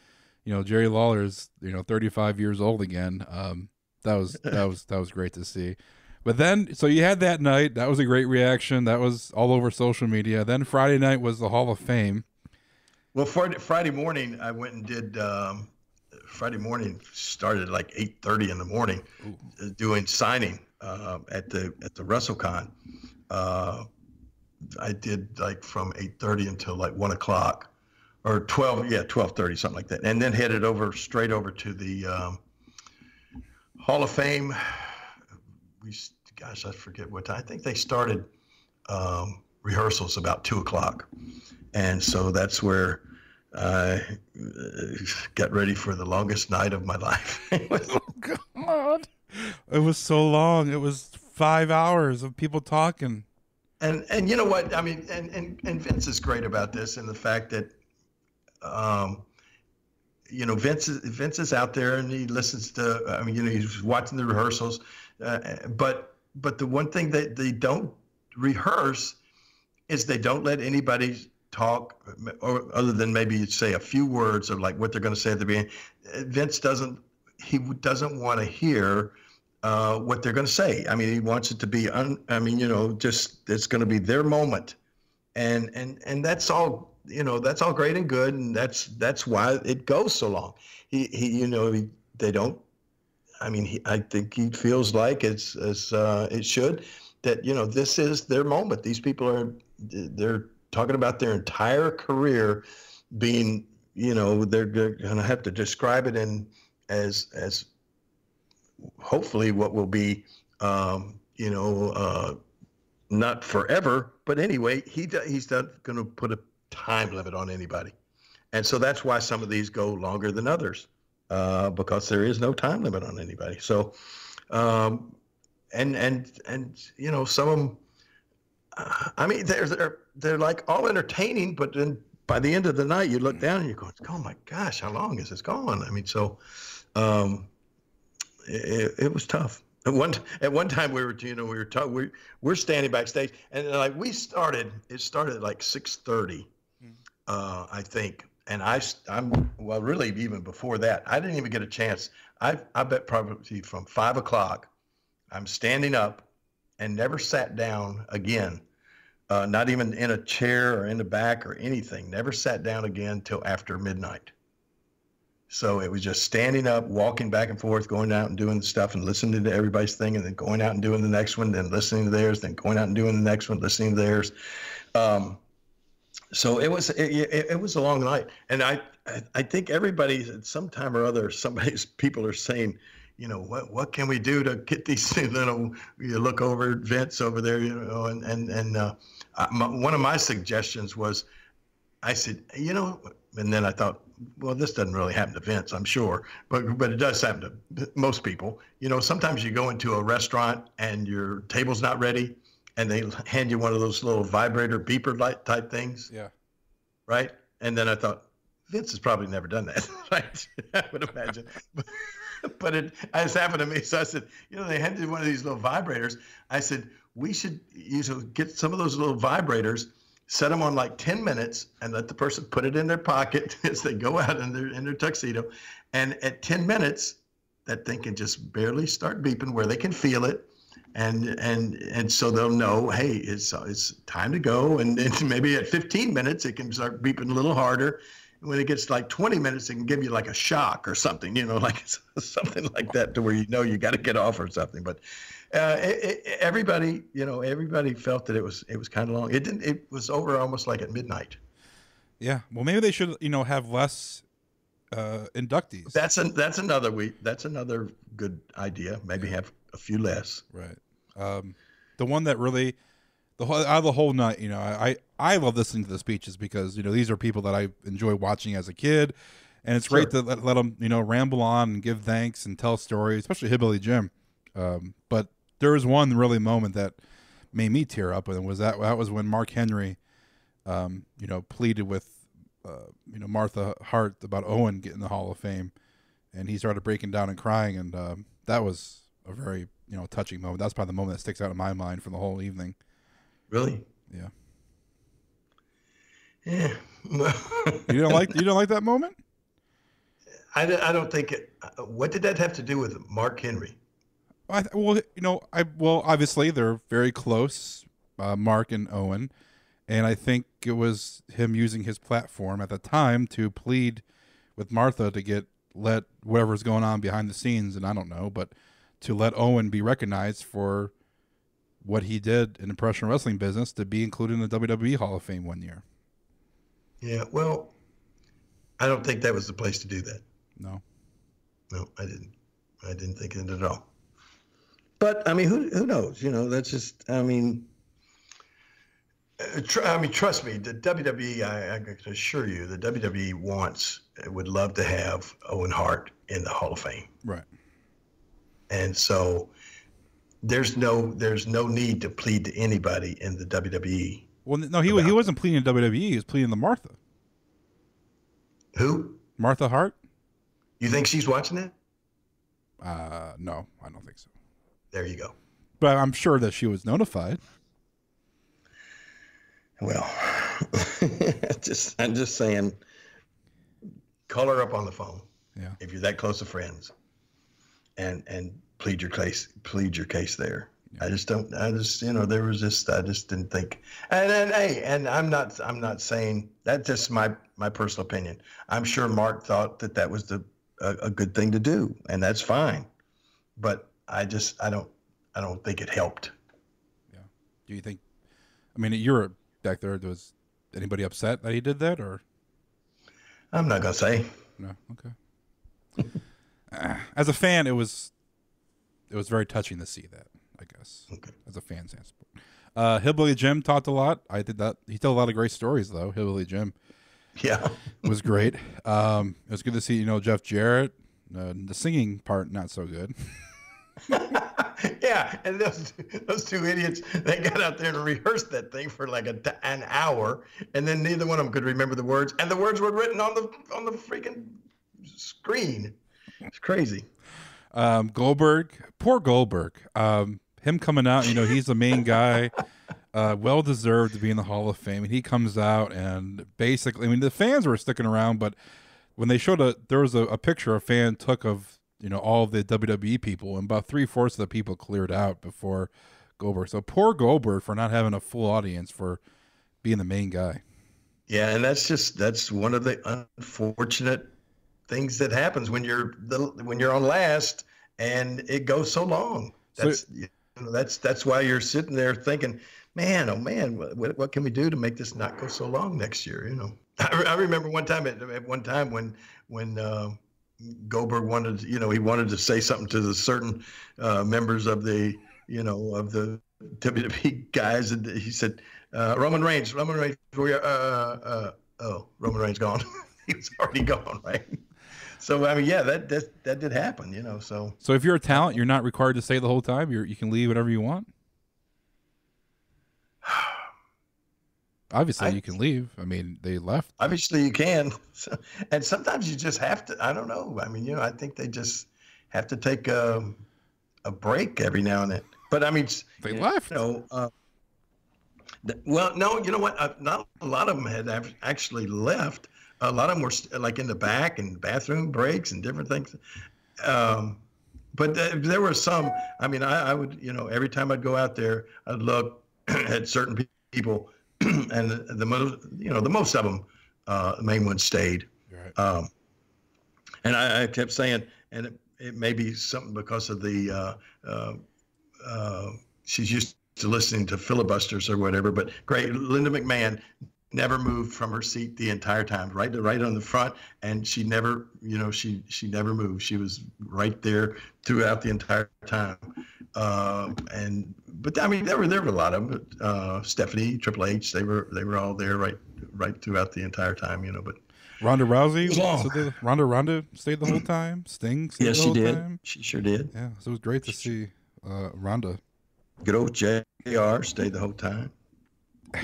you know, Jerry Lawler's you know thirty-five years old again. Um, that was that was that was great to see. But then, so you had that night. That was a great reaction. That was all over social media. Then Friday night was the Hall of Fame. Well, Friday morning, I went and did, um, Friday morning started like eight thirty in the morning. Ooh. Doing signing uh, at the at the WrestleCon. Uh, I did like from eight thirty until like one o'clock or twelve, yeah, twelve thirty, something like that. And then headed over, straight over to the um, Hall of Fame. We Gosh, I forget what time. I think they started um, rehearsals about two o'clock, and so that's where I got ready for the longest night of my life. It was, oh God, it was so long. It was five hours of people talking. And and you know what I mean? And and and Vince is great about this, and the fact that um, you know, Vince is, Vince is out there and he listens to, I mean, you know, he's watching the rehearsals, uh, but, but the one thing that they don't rehearse is they don't let anybody talk, or other than maybe say a few words of like what they're going to say at the beginning. Vince doesn't, he doesn't want to hear uh, what they're going to say. I mean, he wants it to be, un, I mean, you know, just, it's going to be their moment. And, and, and that's all, you know, that's all great and good. And that's, that's why it goes so long. He, he you know, he, they don't, I mean, he, I think he feels like it's, it's uh, it should, that, you know, this is their moment. These people are, they're talking about their entire career being, you know, they're, they're going to have to describe it in as, as hopefully what will be, um, you know, uh, not forever, but anyway, he, he's not going to put a time limit on anybody. And so that's why some of these go longer than others, uh, because there is no time limit on anybody. So, um, and, and, and, you know, some of them, uh, I mean, they're, they're, they're like all entertaining, but then by the end of the night, you look down and you're going, oh my gosh, how long is this going? I mean, so, um, it, it was tough. At one, at one time we were, you know, we were talking, we, we're standing backstage and like we started, it started at like six thirty, mm-hmm. uh, I think. And I, I'm, well, really even before that, I didn't even get a chance. I, I bet probably from five o'clock, I'm standing up and never sat down again. Uh, not even in a chair or in the back or anything, never sat down again till after midnight. So it was just standing up, walking back and forth, going out and doing the stuff and listening to everybody's thing, and then going out and doing the next one, then listening to theirs, then going out and doing the next one, listening to theirs. Um, so it was it, it, it was a long night. And I, I, I think everybody at some time or other, somebody's people are saying, you know, what what can we do to get these little, you look over Vince over there, you know, and, and, and uh, I, my, one of my suggestions was, I said, you know, and then I thought, well, this doesn't really happen to Vince, I'm sure, but but it does happen to most people. You know, sometimes you go into a restaurant and your table's not ready, and they hand you one of those little vibrator beeper light type things. Yeah. Right? And then I thought, Vince has probably never done that, right? I would imagine. but, but it has happened to me. So I said, you know, they handed one of these little vibrators. I said, we should you know, get some of those little vibrators, set them on like ten minutes, and let the person put it in their pocket as they go out in their, in their tuxedo. And at ten minutes, that thing can just barely start beeping where they can feel it. And, and, and so they'll know, hey, it's, it's time to go. And then maybe at fifteen minutes, it can start beeping a little harder. When it gets like twenty minutes, it can give you like a shock or something, you know, like something like that, to where, you know, you got to get off or something. But uh, it, it, everybody, you know, everybody felt that it was it was kind of long. It didn't. It was over almost like at midnight. Yeah. Well, maybe they should, you know, have less uh, inductees. That's an, that's another we that's another good idea. Maybe yeah. have a few less. Right. Um, the one that really the whole out of the whole night, you know, I. I I love listening to the speeches because, you know, these are people that I enjoy watching as a kid, and it's sure. great to let, let them, you know, ramble on and give thanks and tell stories, especially Hillbilly Jim. Um, but there was one really moment that made me tear up, and was that that was when Mark Henry, um, you know, pleaded with, uh, you know, Martha Hart about Owen getting the Hall of Fame, and he started breaking down and crying, and um, that was a very, you know, touching moment. That's probably the moment that sticks out in my mind for the whole evening. Really? Yeah. Yeah. you don't like you don't like that moment? I, I don't think it. What did that have to do with Mark Henry? I, well, you know, I well obviously they're very close, uh, Mark and Owen, and I think it was him using his platform at the time to plead with Martha to get let whatever's going on behind the scenes, and I don't know, but to let Owen be recognized for what he did in the professional wrestling business, to be included in the W W E Hall of Fame one year. Yeah, well, I don't think that was the place to do that. No. No, I didn't. I didn't think of it at all. But, I mean, who who knows? You know, that's just, I mean, uh, tr I mean, trust me, the W W E, I, I can assure you, the W W E wants, would love to have Owen Hart in the Hall of Fame. Right. And so there's no, there's no need to plead to anybody in the W W E. Well, no, he, he wasn't pleading to W W E. He was pleading to Martha. Who? Martha Hart. You think she's watching that? Uh, no, I don't think so. There you go. But I'm sure that she was notified. Well, just I'm just saying, call her up on the phone. Yeah. If you're that close to friends, and and plead your case, plead your case there. Yeah. I just don't. I just you know there was just I just didn't think. And and hey, and I'm not I'm not saying that's just my my personal opinion. I'm sure Mark thought that that was the a, a good thing to do, and that's fine. But I just I don't I don't think it helped. Yeah. Do you think? I mean, you're back there. Was anybody upset that he did that, or? I'm not gonna say. No. Okay. As a fan, it was it was very touching to see that. I guess okay. As a fan standpoint. Uh, Hillbilly Jim talked a lot. I did that. He told a lot of great stories though. Hillbilly Jim, yeah, was great. Um, it was good to see you know Jeff Jarrett. Uh, the singing part not so good. Yeah, and those those two idiots, they got out there and rehearsed that thing for like a, an hour, and then neither one of them could remember the words, and the words were written on the on the freaking screen. It's crazy. Um, Goldberg, poor Goldberg. Um, him coming out, you know, he's the main guy, uh, well deserved to be in the Hall of Fame. And he comes out and basically, I mean, the fans were sticking around, but when they showed a, there was a, a picture a fan took of, you know, all of the W W E people, and about three fourths of the people cleared out before Goldberg. So poor Goldberg for not having a full audience for being the main guy. Yeah. And that's just, that's one of the unfortunate things that happens when you're the, when you're on last and it goes so long. That's, so, you know, that's, that's why you're sitting there thinking, man, oh man, what, what can we do to make this not go so long next year? You know, I, I remember one time at, at one time when, when, uh, Goldberg wanted, you know, he wanted to say something to the certain, uh, members of the, you know, of the W W E guys. And he said, uh, Roman Reigns, Roman Reigns, we are, uh, uh, oh, Roman Reigns gone. He was already gone. Right. So, I mean, yeah, that, that, that did happen, you know, so. So if you're a talent, you're not required to stay the whole time. You're, you can leave whenever you want. Obviously I, you can leave. I mean, they left. Obviously you can. So, and sometimes you just have to, I don't know. I mean, you know, I think they just have to take a, a break every now and then. But I mean, they you left. Know, uh, th well, no, you know what? Uh, not a lot of them had actually left. A lot of them were like in the back and bathroom breaks and different things. Um, but th there were some, I mean, I, I would, you know, every time I'd go out there, I'd look at certain pe people and the, the most, you know, the most of them, uh, the main ones stayed. Right. Um, and I, I kept saying, and it, it may be something because of the, uh, uh, uh, she's used to listening to filibusters or whatever, but great, Linda McMahon never moved from her seat the entire time, right, right on the front, and she never, you know, she she never moved. She was right there throughout the entire time. Uh, and but I mean, there were there were a lot of them. Uh, Stephanie, Triple H, they were they were all there right right throughout the entire time, you know. But Ronda Rousey, so the, Ronda Ronda stayed the whole time. Sting, stayed yes, the whole she did. Time. She sure did. Yeah, so it was great to see uh, Ronda. Good old J R stayed the whole time.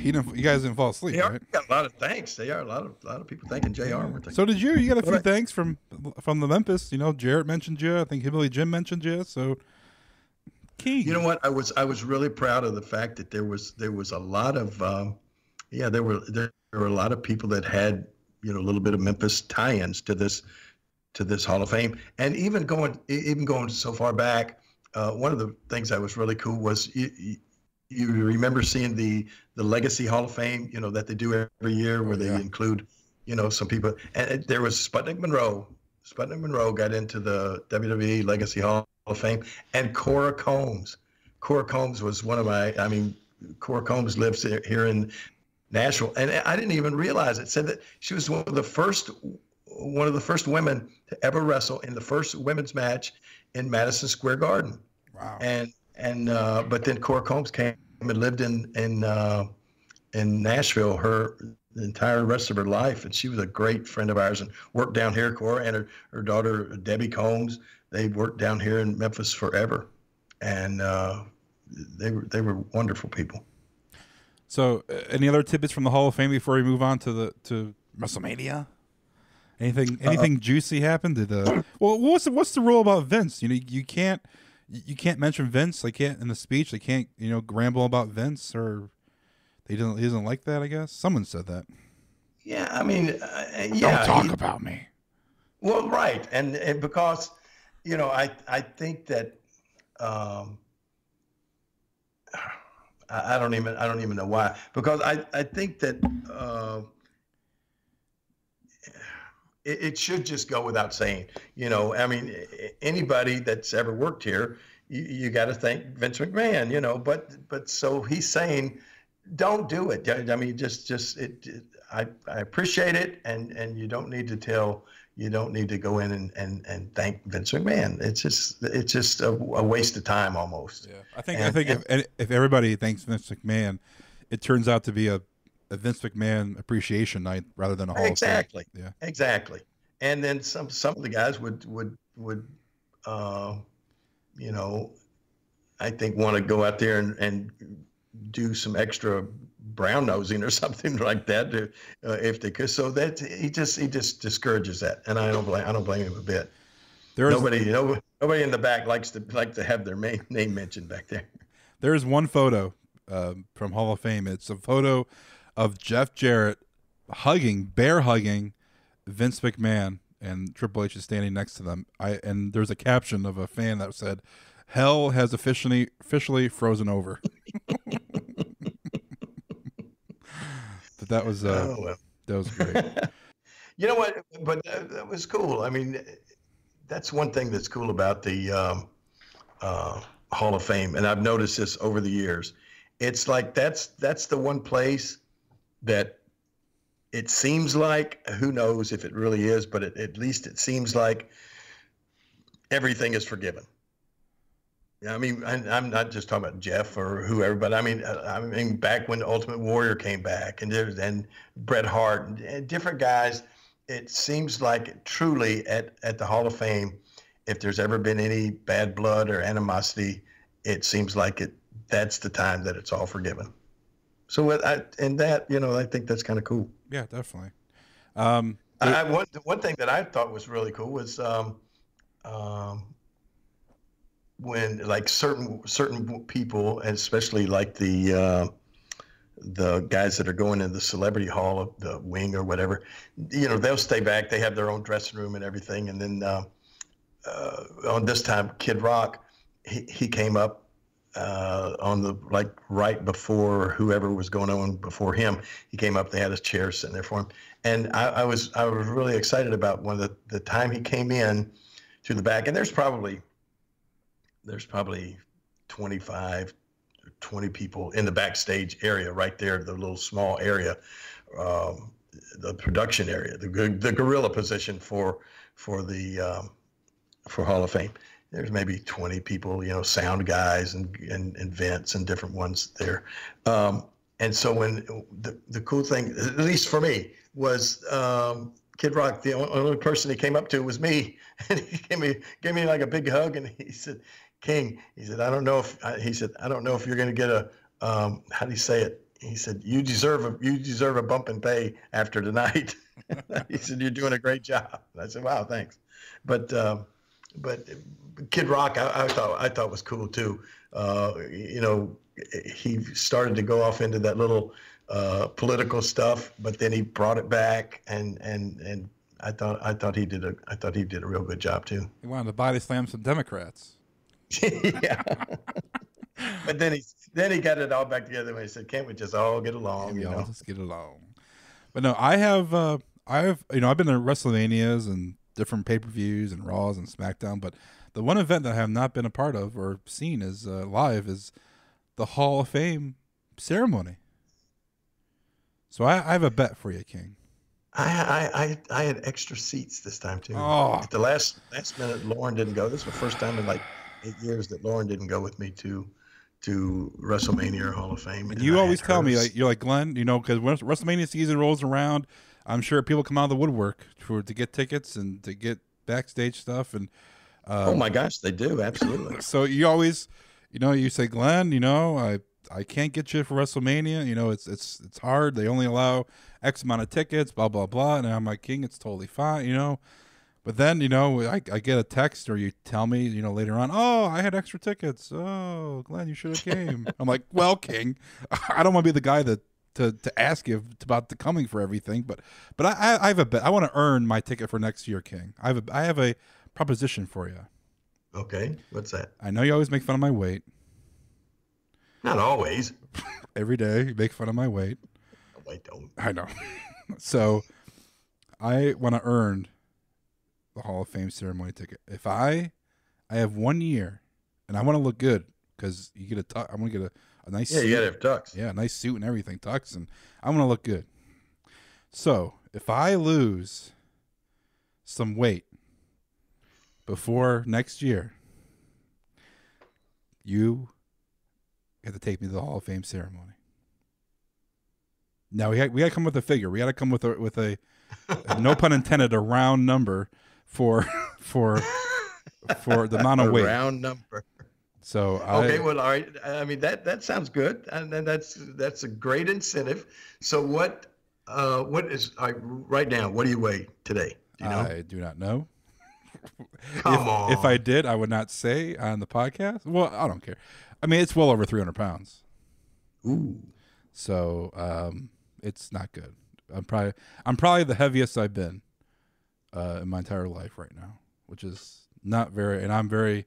You know, you guys didn't fall asleep, right? Got a lot of thanks. They are a lot of a lot of people thanking J R. Were thanking so did you? You got a few right. thanks from from the Memphis. You know, Jarrett mentioned you. I think Hillbilly Jim mentioned you. So, key. You know what? I was I was really proud of the fact that there was there was a lot of, um, yeah, there were there were a lot of people that had you know a little bit of Memphis tie-ins to this to this Hall of Fame, and even going even going so far back. Uh, one of the things that was really cool was. You, you, You remember seeing the the Legacy Hall of Fame, you know, that they do every year where they yeah. include, you know, some people. And it, there was Sputnik Monroe. Sputnik Monroe got into the W W E Legacy Hall of Fame. And Cora Combs. Cora Combs was one of my, I mean, Cora Combs lives here in Nashville. And I didn't even realize it. Said that she was one of the first, one of the first women to ever wrestle in the first women's match in Madison Square Garden. Wow. And, and uh, but then Cora Combs came. Had lived in in uh, in Nashville her the entire rest of her life, and she was a great friend of ours and worked down here. Cora and her, her daughter Debbie Combs, they worked down here in Memphis forever, and uh, they were they were wonderful people. So, uh, any other tidbits from the Hall of Fame before we move on to the to WrestleMania? Anything anything uh, juicy happened? Did the well? What's the, what's the rule about Vince? You know, you can't you can't mention Vince. They can't in the speech. They can't you know ramble about Vince or they didn't. He doesn't like that. I guess someone said that. Yeah, I mean, uh, yeah, don't talk he, about me. Well, right, and, and because you know, I I think that um, I, I don't even I don't even know why because I I think that. Uh, It should just go without saying, you know, I mean, anybody that's ever worked here, you, you got to thank Vince McMahon, you know, but, but so he's saying, don't do it. I mean, just, just, it, it I, I appreciate it. And, and you don't need to tell, you don't need to go in and, and, and thank Vince McMahon. It's just, it's just a, a waste of time almost. Yeah. I think, and, I think and, if, if everybody thanks Vince McMahon, it turns out to be a, a Vince McMahon appreciation night rather than a Hall exactly. of Fame. Yeah. Exactly. And then some, some of the guys would, would, would, uh, you know, I think want to go out there and, and do some extra brown nosing or something like that to, uh, if they could. So that he just, he just discourages that. And I don't blame, I don't blame him a bit. There is nobody, no, nobody in the back likes to like to have their main name mentioned back there. There is one photo, uh, from Hall of Fame. It's a photo of Jeff Jarrett hugging, bear hugging Vince McMahon, and Triple H is standing next to them. I and there's a caption of a fan that said, "Hell has officially officially frozen over." But that was uh, oh, well. that was great. You know what? But that, that was cool. I mean, that's one thing that's cool about the um, uh, Hall of Fame, and I've noticed this over the years. It's like that's that's the one place that it seems like, who knows if it really is, but it, at least it seems like everything is forgiven. I mean, I, I'm not just talking about Jeff or whoever, but I mean, I mean, back when Ultimate Warrior came back and there, and Bret Hart and, and different guys, it seems like truly at, at the Hall of Fame, if there's ever been any bad blood or animosity, it seems like it, that's the time that it's all forgiven. So I, and that, you know, I think that's kind of cool. Yeah, definitely. Um, I, I, one, one thing that I thought was really cool was um, um, when like certain certain people, and especially like the uh, the guys that are going in the celebrity hall of the wing or whatever, you know, they'll stay back. They have their own dressing room and everything. And then uh, uh, on this time, Kid Rock, he, he came up. Uh, on the like right before whoever was going on before him, he came up. They had his chair sitting there for him, and I, I was I was really excited about when the the time he came in to the back. And there's probably there's probably twenty-five, twenty people in the backstage area right there, the little small area, um, the production area, the the gorilla position for for the um, for Hall of Fame. There's maybe twenty people, you know, sound guys and, and, and vents and different ones there. Um, and so when the, the cool thing, at least for me, was um, Kid Rock, the only person he came up to was me. And he gave me, gave me like a big hug. And he said, King, he said, I don't know if, he said, I don't know if you're going to get a, um, how do you say it? He said, you deserve a, you deserve a bump in pay after tonight. He said, you're doing a great job. And I said, wow, thanks. But, um, But Kid Rock, I, I thought I thought was cool too. Uh, you know, he started to go off into that little uh, political stuff, but then he brought it back, and and and I thought I thought he did a I thought he did a real good job too. He wanted to body slam some Democrats. Yeah, but then he then he got it all back together when he said, "Can't we just all get along?" Yeah, let's just get along. But no, I have uh, I have you know I've been to WrestleManias and different pay-per-views and Raws and SmackDown, but the one event that I have not been a part of or seen is uh, live is the Hall of Fame ceremony. So I, I have a bet for you, King. I I I had extra seats this time too. Oh. At the last last minute, Lauren didn't go. This was the first time in like eight years that Lauren didn't go with me to to WrestleMania or Hall of Fame. And, and you I always tell me, like, you're like, Glenn, you know, because when WrestleMania season rolls around, I'm sure people come out of the woodwork for to get tickets and to get backstage stuff. And uh, oh my gosh, they do, absolutely. So you always, you know, you say, Glenn, you know, I I can't get you for WrestleMania. You know, it's it's it's hard. They only allow X amount of tickets, blah, blah, blah. And I'm like, King, it's totally fine, you know. But then, you know, I, I get a text or you tell me, you know, later on, oh, I had extra tickets. Oh, Glenn, you should have came. I'm like, well, King, I don't want to be the guy that to, to ask you about the coming for everything. But but I, I have a bet. I want to earn my ticket for next year, King. I have a, I have a proposition for you. Okay. What's that? I know you always make fun of my weight. Not always. Every day you make fun of my weight. No, I don't. I know. So I want to earn the Hall of Fame ceremony ticket. If I, I have one year, and I want to look good because you get a tux. I'm gonna get a, a nice. Yeah, suit. You gotta have tux. Yeah, a nice suit and everything, tux, and I want to look good. So if I lose some weight before next year, you have to take me to the Hall of Fame ceremony. Now we got, we gotta come with a figure. We gotta come with a with a, no pun intended, a round number. For for for the amount of weight, round number. So I, okay, well, all right. I mean that that sounds good, and then that's that's a great incentive. So what uh, what is I, right now? What do you weigh today? Do you know? I do not know. Come if, on. If I did, I would not say on the podcast. Well, I don't care. I mean, it's well over three hundred pounds. Ooh. So um, it's not good. I'm probably I'm probably the heaviest I've been. Uh, in my entire life right now, which is not very, and I'm very,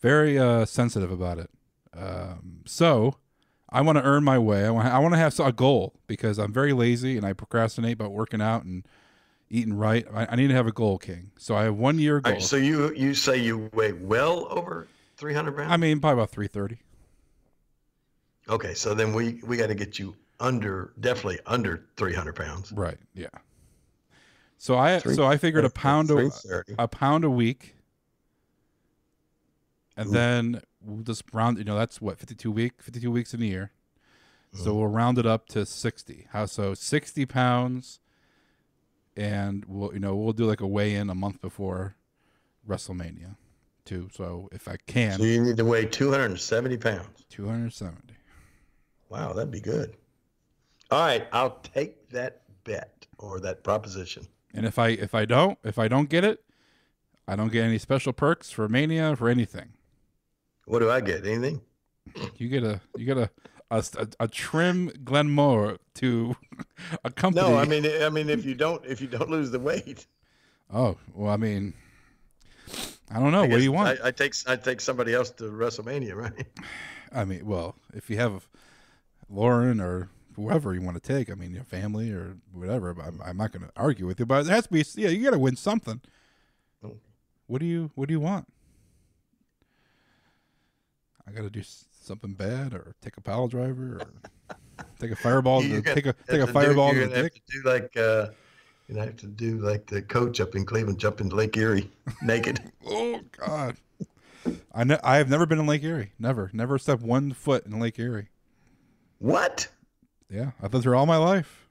very uh, sensitive about it. Um, so I want to earn my way. I want I want to have a goal because I'm very lazy and I procrastinate about working out and eating right. I, I need to have a goal, King. So I have one year goal. All right, so you you say you weigh well over three hundred pounds? I mean, probably about three thirty. Okay, so then we, we got to get you under, definitely under three hundred pounds. Right, yeah. So I three, so I figured a pound a, a pound a week, and Ooh. Then we'll just round. You know, that's what fifty-two week fifty-two weeks in a year, oh. So we'll round it up to sixty. How so? Sixty pounds, and we'll you know we'll do like a weigh in a month before WrestleMania, too. So if I can, so you need to weigh two hundred and seventy pounds. Two hundred and seventy. Wow, that'd be good. All right, I'll take that bet or that proposition. And if I if I don't if I don't get it, I don't get any special perks for Mania for anything. What do I get? Anything? You get a you get a a, a trim Glenn Moore to accompany. No, I mean I mean if you don't if you don't lose the weight. Oh well, I mean, I don't know. I what do you want? I, I take I take somebody else to WrestleMania, right? I mean, well, if you have Lauren or whoever you want to take, I mean, your family or whatever, but I'm, I'm not going to argue with you, but it has to be, yeah, you got to win something. Oh. What do you, what do you want? I got to do something bad or take a pile driver or take a fireball, you to, take a, take a fireball. You're going to do like, uh, you have to do like the coach up in Cleveland, jump into Lake Erie naked. Oh God. I know. I have never been in Lake Erie. Never, never stepped one foot in Lake Erie. What? Yeah, I've been through all my life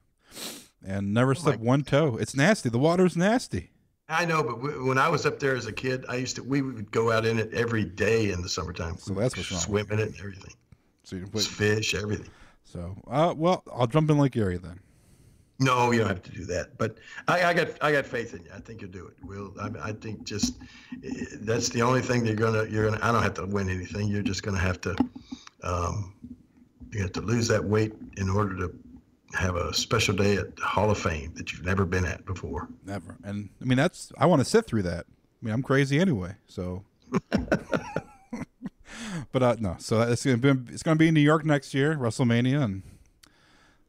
and never oh stepped one toe. It's nasty. The water's nasty. I know, but we, when I was up there as a kid, I used to we would go out in it every day in the summertime. So that's what's wrong. Swimming it and everything. So you put, fish, everything. So, uh, well, I'll jump in Lake Erie then. No, you don't have to do that. But I, I got I got faith in you. I think you'll do it. We'll. I, I think just that's the only thing you're gonna you're gonna. I don't have to win anything. You're just gonna have to. Um, You have to lose that weight in order to have a special day at the Hall of Fame that you've never been at before. Never. And I mean, that's, I want to sit through that. I mean, I'm crazy anyway. So, but uh, no, so it's going to be, it's going to be in New York next year, WrestleMania, and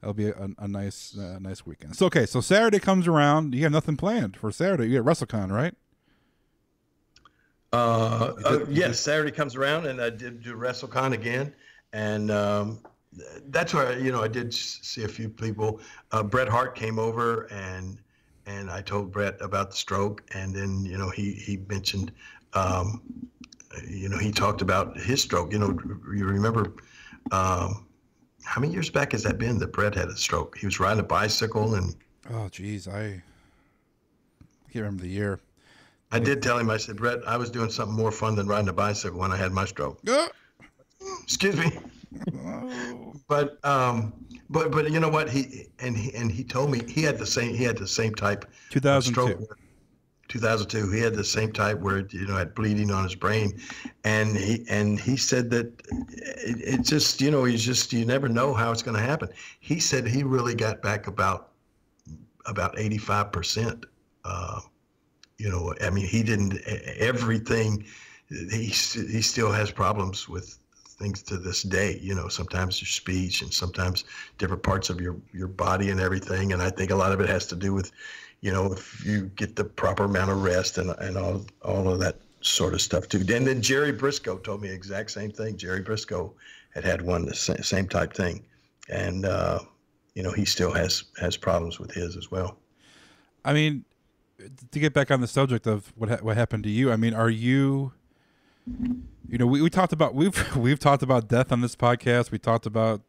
that'll be a, a nice, uh, nice weekend. So, okay. So Saturday comes around. You have nothing planned for Saturday. You get WrestleCon, right? Uh, did, uh yes. Yeah, Saturday comes around and I did do WrestleCon again. And, um, that's where, you know, I did see a few people. Uh, Bret Hart came over and and I told Bret about the stroke. And then, you know, he, he mentioned, um, you know, he talked about his stroke. You know, you remember um, how many years back has that been that Bret had a stroke? He was riding a bicycle and. Oh, geez. I, I can't remember the year. I did tell him, I said, Bret, I was doing something more fun than riding a bicycle when I had my stroke. Excuse me. no. But um, but but you know what? He and he and he told me he had the same he had the same type. two thousand two two thousand two He had the same type where it, you know, had bleeding on his brain, and he and he said that it, it just you know he's just you never know how it's going to happen. He said he really got back about about eighty-five percent. Uh, you know, I mean, he didn't everything. He he still has problems with things to this day. You know, sometimes your speech and sometimes different parts of your your body and everything. And I think a lot of it has to do with, you know, if you get the proper amount of rest and and all all of that sort of stuff too. And then Jerry Briscoe told me the exact same thing. Jerry Briscoe had had one the same, same type thing, and uh, you know, he still has has problems with his as well. I mean, to get back on the subject of what ha what happened to you, I mean, are you? You know, we, we talked about we've we've talked about death on this podcast. We talked about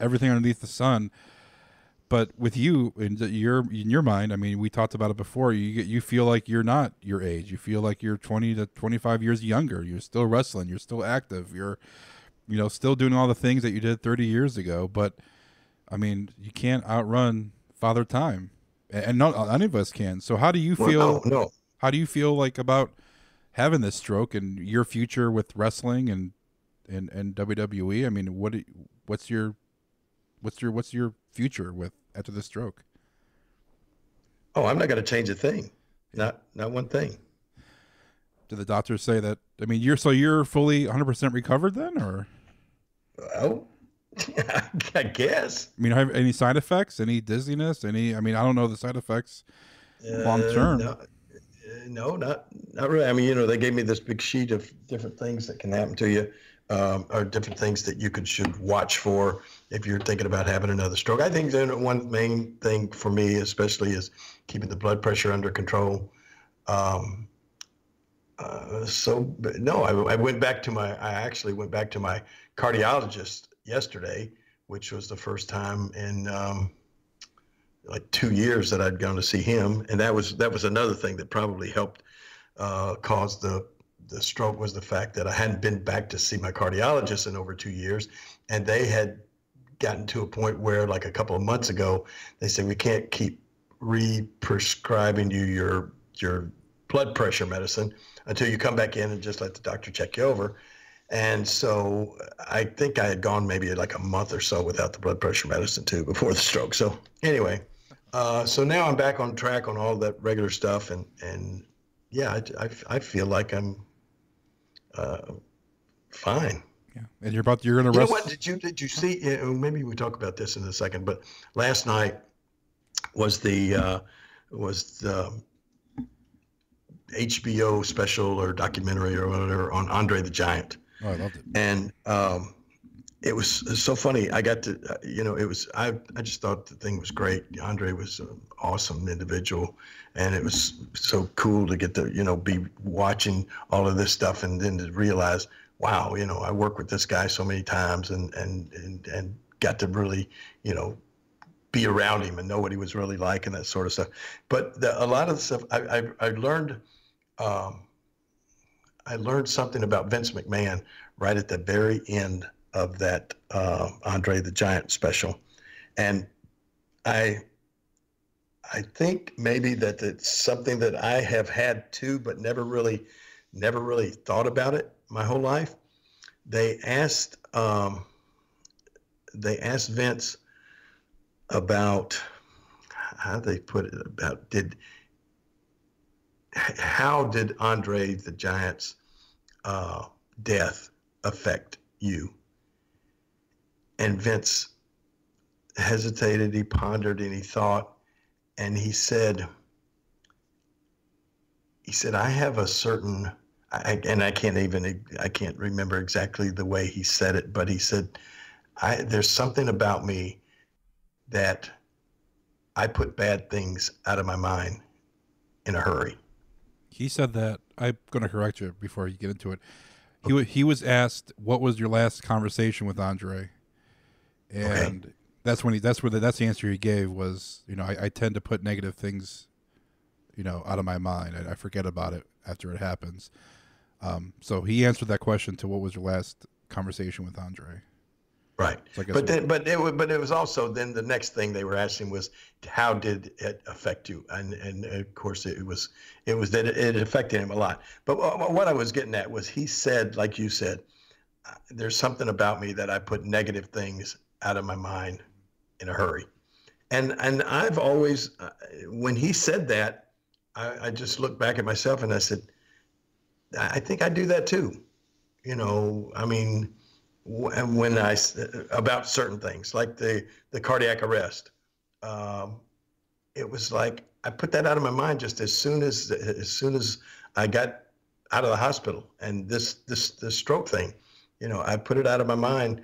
everything underneath the sun, but with you in your in your mind, I mean, we talked about it before. You you feel like you're not your age. You feel like you're twenty to twenty-five years younger. You're still wrestling. You're still active. You're, you know, still doing all the things that you did thirty years ago. But I mean, you can't outrun Father Time, and not none of us can. So how do you feel? Well, no, no. How do you feel like about having this stroke and your future with wrestling and, and, and W W E? I mean, what, what's your, what's your, what's your future with after this stroke? Oh, I'm not going to change a thing. Not, not one thing. Do the doctors say that? I mean, you're, so you're fully one hundred percent recovered then, or? Oh, well, I guess. I mean, have any side effects, any dizziness, any, I mean, I don't know the side effects uh, long-term. No. No, not not really. I mean, you know, they gave me this big sheet of different things that can happen to you, um, or different things that you could should watch for if you're thinking about having another stroke. I think that one main thing for me, especially, is keeping the blood pressure under control. Um, uh, so no, I, I went back to my. I actually went back to my cardiologist yesterday, which was the first time in. Um, like two years that I'd gone to see him. And that was, that was another thing that probably helped uh, cause the, the stroke, was the fact that I hadn't been back to see my cardiologist in over two years. And they had gotten to a point where, like a couple of months ago, they said, we can't keep re-prescribing you your, your blood pressure medicine until you come back in and just let the doctor check you over. And so I think I had gone maybe like a month or so without the blood pressure medicine too before the stroke. So anyway, Uh, so now I'm back on track on all that regular stuff, and and yeah, I, I, I feel like I'm uh, fine. Yeah, and you're about you're gonna rest. You know what? Did you did you see? You know, maybe we talk about this in a second. But last night was the uh, was the H B O special or documentary or whatever on Andre the Giant. Oh, I loved it. And um, it was so funny. I got to, you know, it was, I, I just thought the thing was great. Andre was an awesome individual, and it was so cool to get to, you know, be watching all of this stuff and then to realize, wow, you know, I worked with this guy so many times and, and, and, and got to really, you know, be around him and know what he was really like and that sort of stuff. But the, a lot of the stuff I, I, I learned, um, I learned something about Vince McMahon right at the very end of that uh, Andre the Giant special. And I I think maybe that it's something that I have had too, but never really never really thought about it my whole life. They asked um, they asked Vince about, how they put it, about did how did Andre the Giant's uh, death affect you? And Vince hesitated, he pondered, and he thought, and he said, he said, I have a certain, I, and I can't even, I can't remember exactly the way he said it, but he said, I, there's something about me that I put bad things out of my mind in a hurry. He said that, I'm going to correct you before you get into it. He, he was asked, what was your last conversation with Andre? And okay. that's when he, that's where the, that's the answer he gave was, you know, I, I tend to put negative things, you know, out of my mind. I, I forget about it after it happens. Um, so he answered that question to, what was your last conversation with Andre? Right. So but then, but it was, but it was also then the next thing they were asking was, how did it affect you? And and of course it was it was that it, it affected him a lot. But what I was getting at was, he said, like you said, there's something about me that I put negative things out of my mind in a hurry. And and I've always, when he said that, I, I just looked back at myself and I said, I think I do that too. You know, I mean, when I, about certain things, like the, the cardiac arrest, um, it was like, I put that out of my mind just as soon as, as soon as I got out of the hospital. And this, this, this stroke thing, you know, I put it out of my mind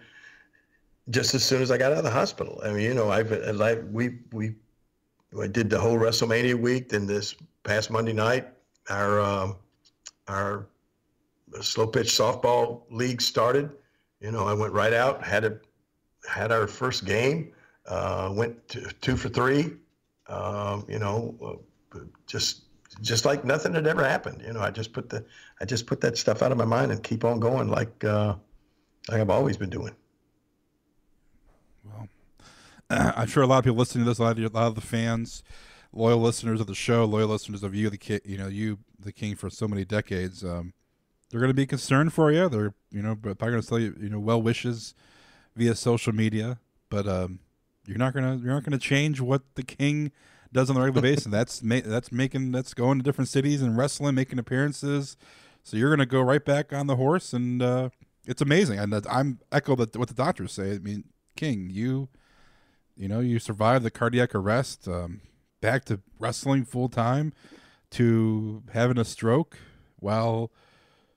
just as soon as I got out of the hospital. I mean, you know, I've like, we, we, I did the whole WrestleMania week. Then this past Monday night, our, um, our slow pitch softball league started. You know, I went right out, had a, had our first game, uh, went to, two for three, um, you know, just, just like nothing had ever happened. You know, I just put the, I just put that stuff out of my mind and keep on going like, uh, like I've always been doing. Well, uh, I'm sure a lot of people listening to this, a lot of, your, a lot of the fans, loyal listeners of the show, loyal listeners of you, the kid, you know, you, the King for so many decades, um, they're going to be concerned for you. They're, you know, but they're going to tell you, you know, well wishes via social media. But um, you're not going to, you're not going to change what the King does on the regular basis. That's ma that's making, that's going to different cities and wrestling, making appearances. So you're going to go right back on the horse, and uh, it's amazing. And I'm echo that what the doctors say. I mean, King, you, you know, you survived the cardiac arrest, um, back to wrestling full time, to having a stroke while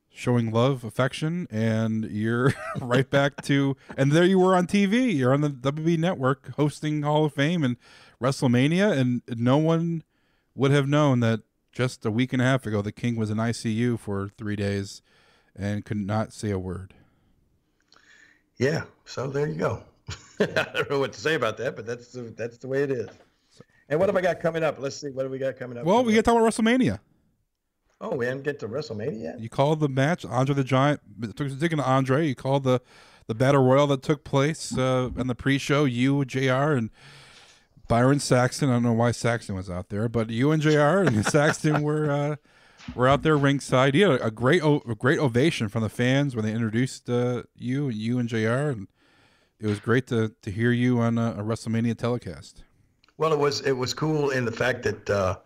showing love, affection, and you're right back to, and there you were on T V. You're on the W W E Network hosting Hall of Fame and WrestleMania, and no one would have known that just a week and a half ago, the King was in I C U for three days and could not say a word. Yeah, so there you go. I don't know what to say about that, but that's the, that's the way it is. And what have I got coming up? Let's see, what do we got coming up? Well, coming we got to talk about WrestleMania. Oh, we didn't get to WrestleMania yet? You called the match, Andre the Giant, taking to Andre, you called the, the Battle Royal that took place uh, on the pre-show, you, J R, and Byron Saxon. I don't know why Saxon was out there, but you and J R and Saxon were uh, were out there ringside. You had a great, o a great ovation from the fans when they introduced uh, you, you and J R, and it was great to, to hear you on a, a WrestleMania telecast. Well, it was, it was cool in the fact that, uh,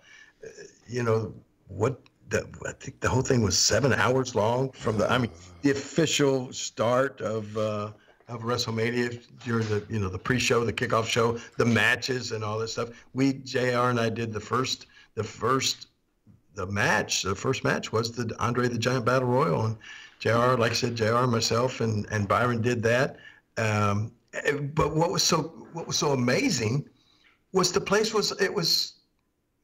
you know, what... The, I think the whole thing was seven hours long from the, I mean, the official start of, uh, of WrestleMania during the, you know, the pre-show, the kickoff show, the matches and all this stuff. We, J R and I did the first, the first, the match, the first match was the Andre the Giant Battle Royal. And J R, like I said, J R, myself and, and Byron did that. Um, but what was so, what was so amazing was the place was, it was,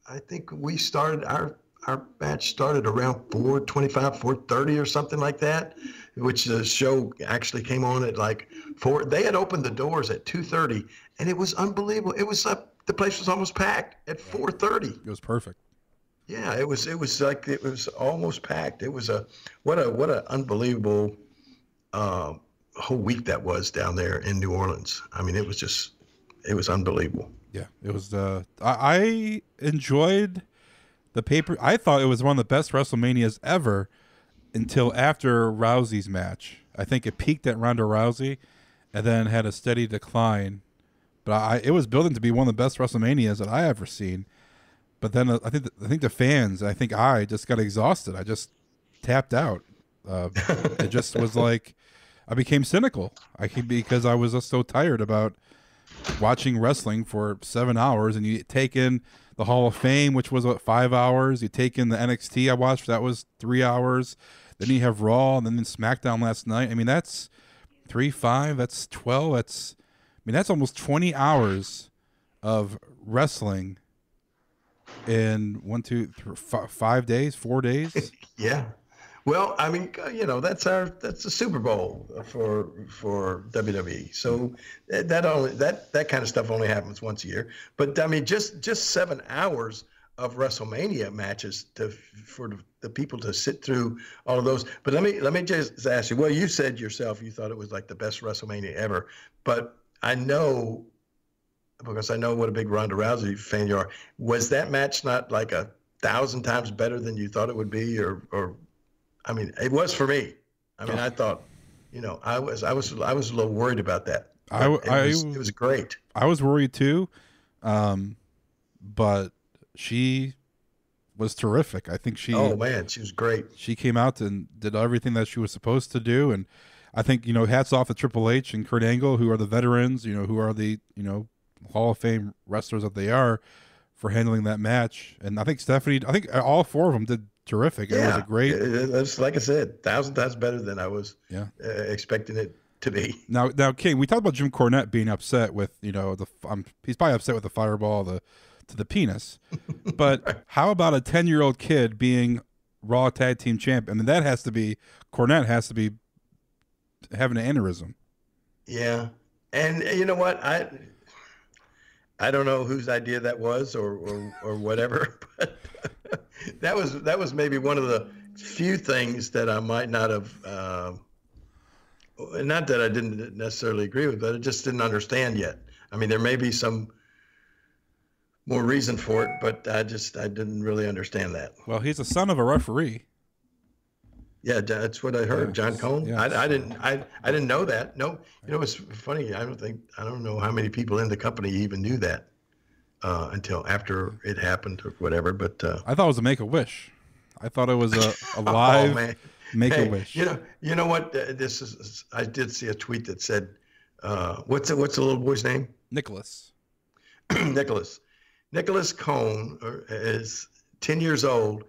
I think we started our, Our match started around four twenty-five, four thirty or something like that, which the show actually came on at like four. They had opened the doors at two thirty, and it was unbelievable. It was like the place was almost packed at four thirty. It was perfect. Yeah, it was. It was like it was almost packed. It was a what a what a unbelievable uh, whole week that was down there in New Orleans. I mean, it was just it was unbelievable. Yeah, it was. Uh, I, I enjoyed. The paper, I thought it was one of the best WrestleManias ever until after Rousey's match. I think it peaked at Ronda Rousey and then had a steady decline. But I, it was building to be one of the best WrestleManias that I ever seen. But then I think I think the fans, I think I just got exhausted. I just tapped out. Uh, it just was like I became cynical. I because I was just so tired about watching wrestling for seven hours, and you take in the Hall of Fame, which was what, five hours. You take in the N X T I watched, that was three hours. Then you have Raw, and then SmackDown last night. I mean, that's three, five, that's twelve. That's, I mean, that's almost twenty hours of wrestling in one, two, three, five, five days, four days. Yeah. Well, I mean, you know, that's our that's the Super Bowl for for W W E. So that only that that kind of stuff only happens once a year. But I mean, just just seven hours of WrestleMania matches to, for the people to sit through all of those. But let me let me just ask you, well, you said yourself you thought it was like the best WrestleMania ever, but I know, because I know what a big Ronda Rousey fan you are, was that match not like a thousand times better than you thought it would be? Or, or I mean, it was for me. I mean, I thought, you know, I was I was I was a little worried about that. I, it, I, was, it was great. I was worried too, um, but she was terrific. I think she. Oh man, she was great. She came out and did everything that she was supposed to do, and I think, you know, hats off to Triple H and Kurt Angle, who are the veterans, you know, who are the you know Hall of Fame wrestlers that they are, for handling that match. And I think Stephanie, I think all four of them did terrific. Yeah. It was a great. It's like I said, a thousand times better than I was yeah. uh, expecting it to be. Now, now, King, we talked about Jim Cornette being upset with, you know, the um, he's probably upset with the fireball the, to the penis. But how about a ten-year-old kid being Raw Tag Team Champ? I mean, that has to be, Cornette has to be having an aneurysm. Yeah. And you know what? I... I don't know whose idea that was, or or, or whatever, but that was that was maybe one of the few things that I might not have, uh, not that I didn't necessarily agree with, but I just didn't understand yet. I mean, there may be some more reason for it, but I just I didn't really understand that. Well, he's the son of a referee. Yeah, that's what I heard. Yeah, John Cone. Yeah, I, I didn't. I I didn't know that. No, you know, it's funny. I don't think. I don't know how many people in the company even knew that uh, until after it happened or whatever. But uh, I thought it was a Make a Wish. I thought it was a, a live oh, Make a Wish. Hey, you know. You know what? This is. I did see a tweet that said, uh, "What's the, what's the little boy's name?" Nicholas. Nicholas. Nicholas Cone is ten years old,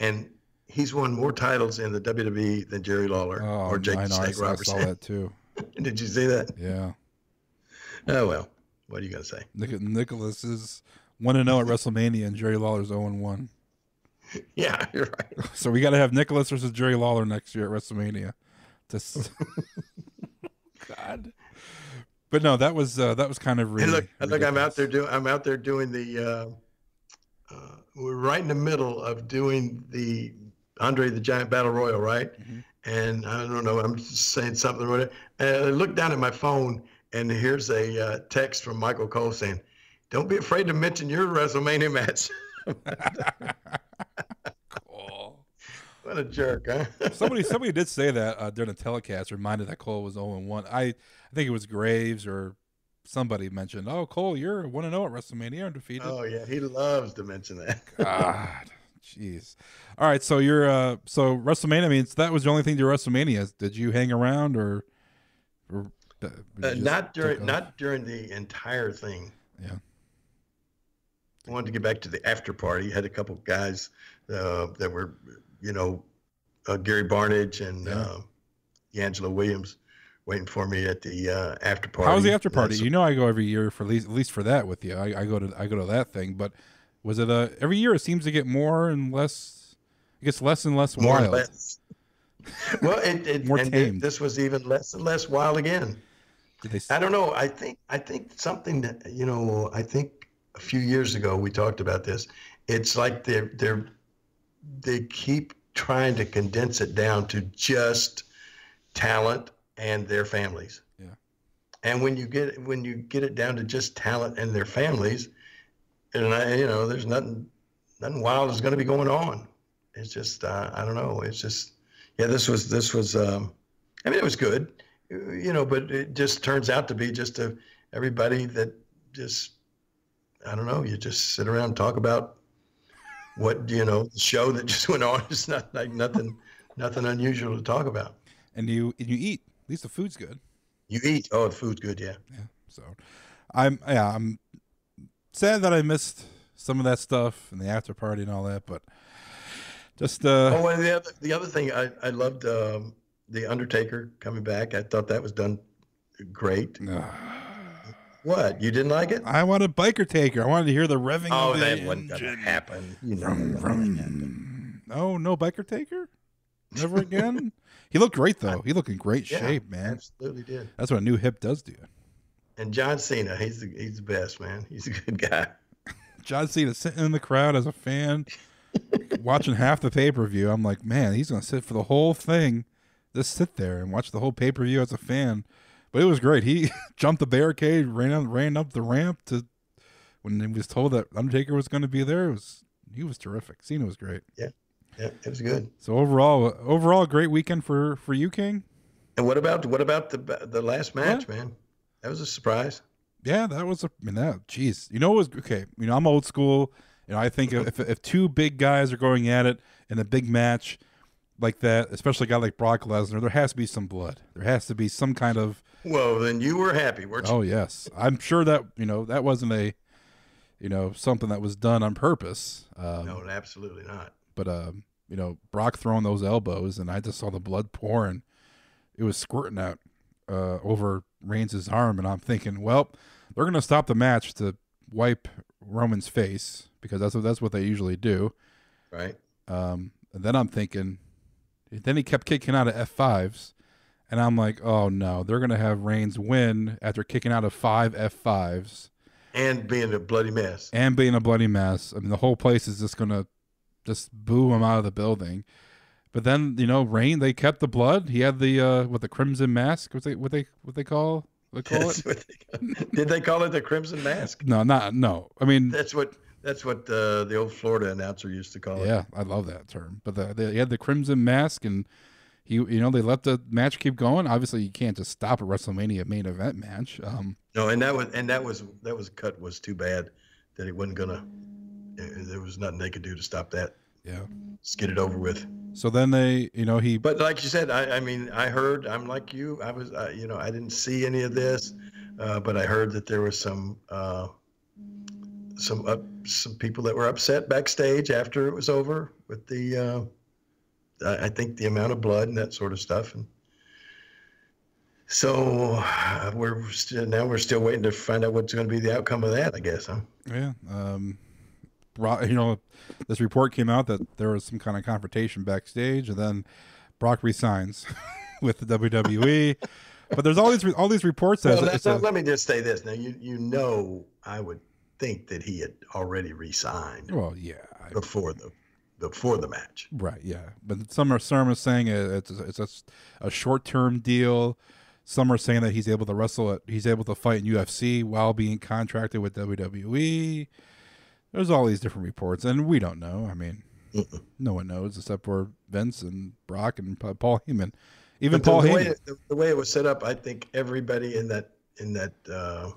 and he's won more titles in the W W E than Jerry Lawler oh, or Jake the Snake Robertson. I saw that too. Did you see that? Yeah. Oh, well. What are you going to say? Nic Nicholas is one and oh at WrestleMania, and Jerry Lawler's oh and one. Yeah, you're right. So we got to have Nicholas versus Jerry Lawler next year at WrestleMania. Just... God. But no, that was uh, that was kind of really. Look, look, I'm out there doing. I'm out there doing the. Uh, uh, we're right in the middle of doing the Andre the Giant Battle Royal, right? Mm-hmm. And I don't know, I'm just saying something. And I looked down at my phone, and here's a uh, text from Michael Cole saying, "Don't be afraid to mention your WrestleMania match." Cool. What a jerk, huh? somebody, somebody did say that uh, during the telecast, reminded that Cole was oh and one. I, I think it was Graves or somebody mentioned, "Oh, Cole, you're one and oh at WrestleMania, undefeated." Oh, yeah, he loves to mention that. God. Jeez. All right, so you're uh so WrestleMania, I mean, so that was the only thing to WrestleMania. Did you hang around or, or uh, not during not during the entire thing? Yeah. I wanted to get back to the after party. Had a couple guys uh, that were, you know, uh, Gary Barnidge and yeah. uh, D'Angelo Williams waiting for me at the uh, after party. How was the after party? That's, you know, I go every year for at least, at least for that with you. I, I go to I go to that thing, but. Was it a, every year it seems to get more and less, it gets less and less more wild. Less. Well, it, it, more and it, this was even less and less wild again. I don't know. I think, I think something that, you know, I think a few years ago we talked about this. It's like they're, they're, they keep trying to condense it down to just talent and their families. Yeah. And when you get, when you get it down to just talent and their families, and I, you know, there's nothing, nothing wild is going to be going on. It's just, uh, I don't know. It's just, yeah. This was, this was. Um, I mean, it was good, you know, but it just turns out to be just a, everybody that just, I don't know. You just sit around and talk about what you know, the show that just went on. It's not like nothing, nothing unusual to talk about. And you, and you eat. At least the food's good. You eat. Oh, the food's good. Yeah. Yeah. So, I'm. Yeah. I'm. Sad that I missed some of that stuff and the after party and all that, but just uh oh, and the other, the other thing I I loved um, the Undertaker coming back. I thought that was done great. Uh, what, you didn't like it? I wanted Biker Taker. I wanted to hear the revving. Oh, of the that wasn't gonna happen. You know, vroom, vroom. Happen. Oh no, Biker Taker, never again. He looked great though. He looked in great yeah, shape, man. Absolutely did. That's what a new hip does do. And John Cena, he's the, he's the best, man. He's a good guy. John Cena sitting in the crowd as a fan, watching half the pay-per-view. I'm like, man, he's going to sit for the whole thing. Just sit there and watch the whole pay-per-view as a fan. But it was great. He jumped the barricade, ran up, ran up the ramp to when he was told that Undertaker was going to be there. It was, he was terrific. Cena was great. Yeah. Yeah, it was good. So overall, overall great weekend for, for you, King. And what about, what about the, the last match, yeah. man? That was a surprise. Yeah, that was a, I mean, that, geez, you know, it was okay. You know, I'm old school, and I think if, if two big guys are going at it in a big match like that, especially a guy like Brock Lesnar, there has to be some blood. There has to be some kind of, well, then you were happy, weren't you? Oh yes. I'm sure that, you know, that wasn't a, you know, something that was done on purpose. Um, no, absolutely not. But, um, you know, Brock throwing those elbows, and I just saw the blood pouring. It was squirting out uh, over Reigns' arm, and I'm thinking, well, they're going to stop the match to wipe Roman's face because that's what, that's what they usually do. Right. Um, and then I'm thinking, then he kept kicking out of F fives, and I'm like, oh, no, they're going to have Reigns win after kicking out of five F fives. And being a bloody mess. And being a bloody mess. I mean, the whole place is just going to just boo him out of the building. But then, you know, Rain, they kept the blood. He had the, uh, what, the crimson mask? What they, what they, what they call, what they call it? What they call. Did they call it the crimson mask? No, not, no. I mean, that's what, that's what, uh, the old Florida announcer used to call it. Yeah. I love that term. But the, they had the crimson mask, and he, you know, they let the match keep going. Obviously you can't just stop a WrestleMania main event match. Um, no, and that was, and that was, that was cut was too bad that it wasn't going to, there was nothing they could do to stop that. Yeah. Just get it over with. So then they, you know, he, but like you said, I, I mean, I heard, I'm like you, I was, I, you know, I didn't see any of this, uh, but I heard that there was some, uh, some, up, some people that were upset backstage after it was over with the, uh, I, I think the amount of blood and that sort of stuff. And so uh, we're still, now we're still waiting to find out what's going to be the outcome of that, I guess, huh? Yeah. Um, Brock, you know, this report came out that there was some kind of confrontation backstage, and then Brock resigns with the W W E. But there's all these all these reports. That well, it's a, let me just say this. Now, you you know, I would think that he had already resigned. Well, yeah, before the before the match, right? Yeah, but some are some are saying it's it's a, a short term deal. Some are saying that he's able to wrestle at he's able to fight in U F C while being contracted with W W E. There's all these different reports, and we don't know. I mean, Mm-mm. no one knows except for Vince and Brock and Paul Heyman. Even the, Paul the Heyman. Way it, the, the way it was set up, I think everybody in that in that uh,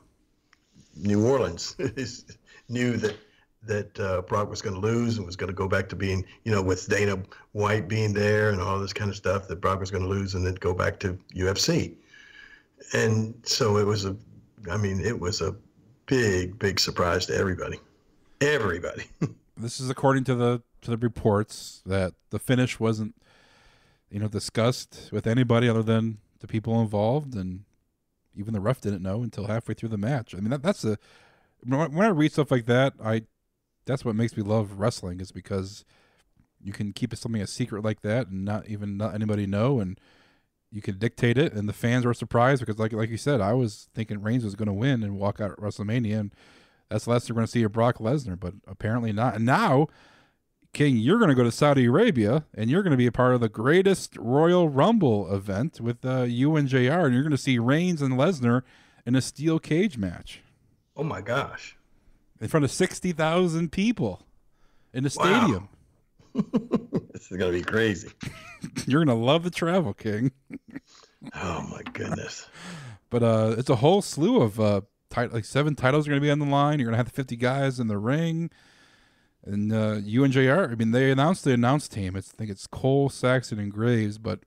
New Orleans is, knew that that uh, Brock was going to lose and was going to go back to being, you know, with Dana White being there and all this kind of stuff, that Brock was going to lose and then go back to U F C. And so it was a, I mean, it was a big, big surprise to everybody. Everybody. This is according to the to the reports that the finish wasn't, you know, discussed with anybody other than the people involved, and even the ref didn't know until halfway through the match. I mean, that, that's a when I read stuff like that, I that's what makes me love wrestling, is because you can keep something a secret like that and not even not anybody know, and you can dictate it, and the fans were surprised because, like like you said, I was thinking Reigns was going to win and walk out at WrestleMania, and that's the last we're going to see of Brock Lesnar, but apparently not. And now, King, you're going to go to Saudi Arabia, and you're going to be a part of the greatest Royal Rumble event with uh, you and J R, and you're going to see Reigns and Lesnar in a steel cage match. Oh, my gosh. In front of sixty thousand people in a stadium. Wow. This is going to be crazy. You're going to love the travel, King. Oh, my goodness. But uh, it's a whole slew of uh, – Title, like seven titles are going to be on the line. You're going to have the fifty guys in the ring, and uh, you and J R. I mean, they announced the announce team. It's, I think it's Cole, Saxon, and Graves, but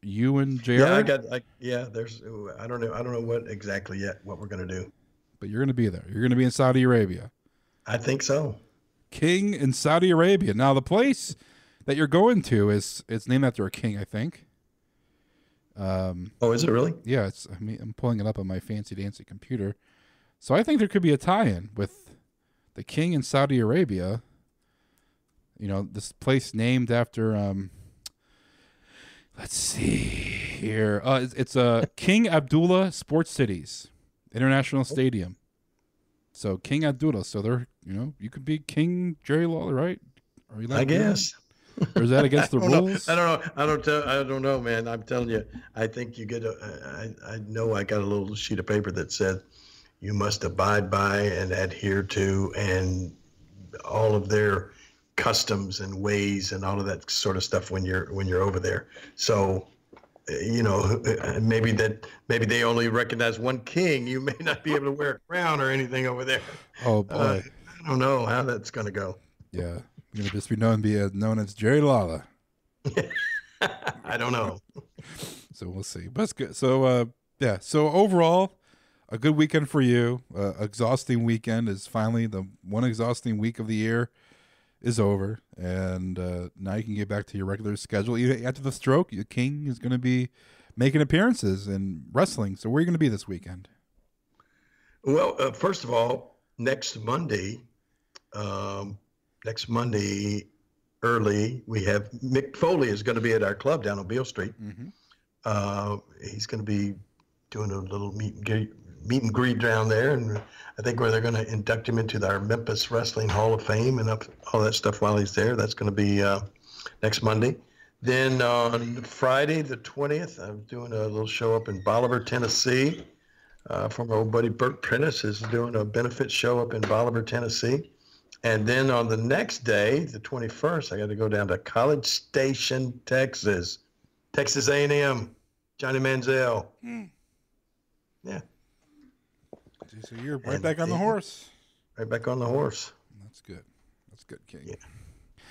you and J R. Yeah, I got. I, yeah, there's. I don't know. I don't know what exactly yet. What we're going to do, but you're going to be there. You're going to be in Saudi Arabia. I think so. King in Saudi Arabia. Now the place that you're going to is it's named after a king, I think. Um, oh, is it really? Yeah, it's. I mean, I'm pulling it up on my fancy dancy computer, so I think there could be a tie-in with the king in Saudi Arabia. You know, this place named after. Um, let's see here. Uh, it's, it's a King Abdullah Sports Cities International Stadium. So King Abdullah. So they're, you know, you could be King Jerry Lawler, right? Are you? I guess. Or is that against the rules? I don't know. I don't tell. I don't know, man. I'm telling you. I think you get. A, I I know. I got a little sheet of paper that said, you must abide by and adhere to and all of their customs and ways and all of that sort of stuff when you're when you're over there. So, you know, maybe that maybe they only recognize one king. You may not be able to wear a crown or anything over there. Oh boy, uh, I don't know how that's gonna go. Yeah, you're gonna just be known be uh, known as Jerry Lawler. I don't know. So we'll see. But it's good. So uh, yeah. So overall, a good weekend for you. Uh, exhausting weekend is finally the one exhausting week of the year is over, and uh, now you can get back to your regular schedule. Even after the stroke, your King is going to be making appearances in wrestling. So where are you going to be this weekend? Well, uh, first of all, next Monday, um, next Monday early, we have Mick Foley is going to be at our club down on Beale Street. Mm-hmm. Uh, he's going to be doing a little meet and greet. meet and greet down there, and I think where they're going to induct him into our Memphis Wrestling Hall of Fame and up, all that stuff while he's there. That's going to be uh, next Monday. Then on Friday the twentieth, I'm doing a little show up in Bolivar, Tennessee. Uh, from old buddy Bert Prentice is doing a benefit show up in Bolivar, Tennessee. And then on the next day, the twenty-first, I got to go down to College Station, Texas. Texas A and M, Johnny Manziel. Mm. Yeah. So you're right and, back on the horse. Right back on the horse. That's good. That's good, King. Yeah.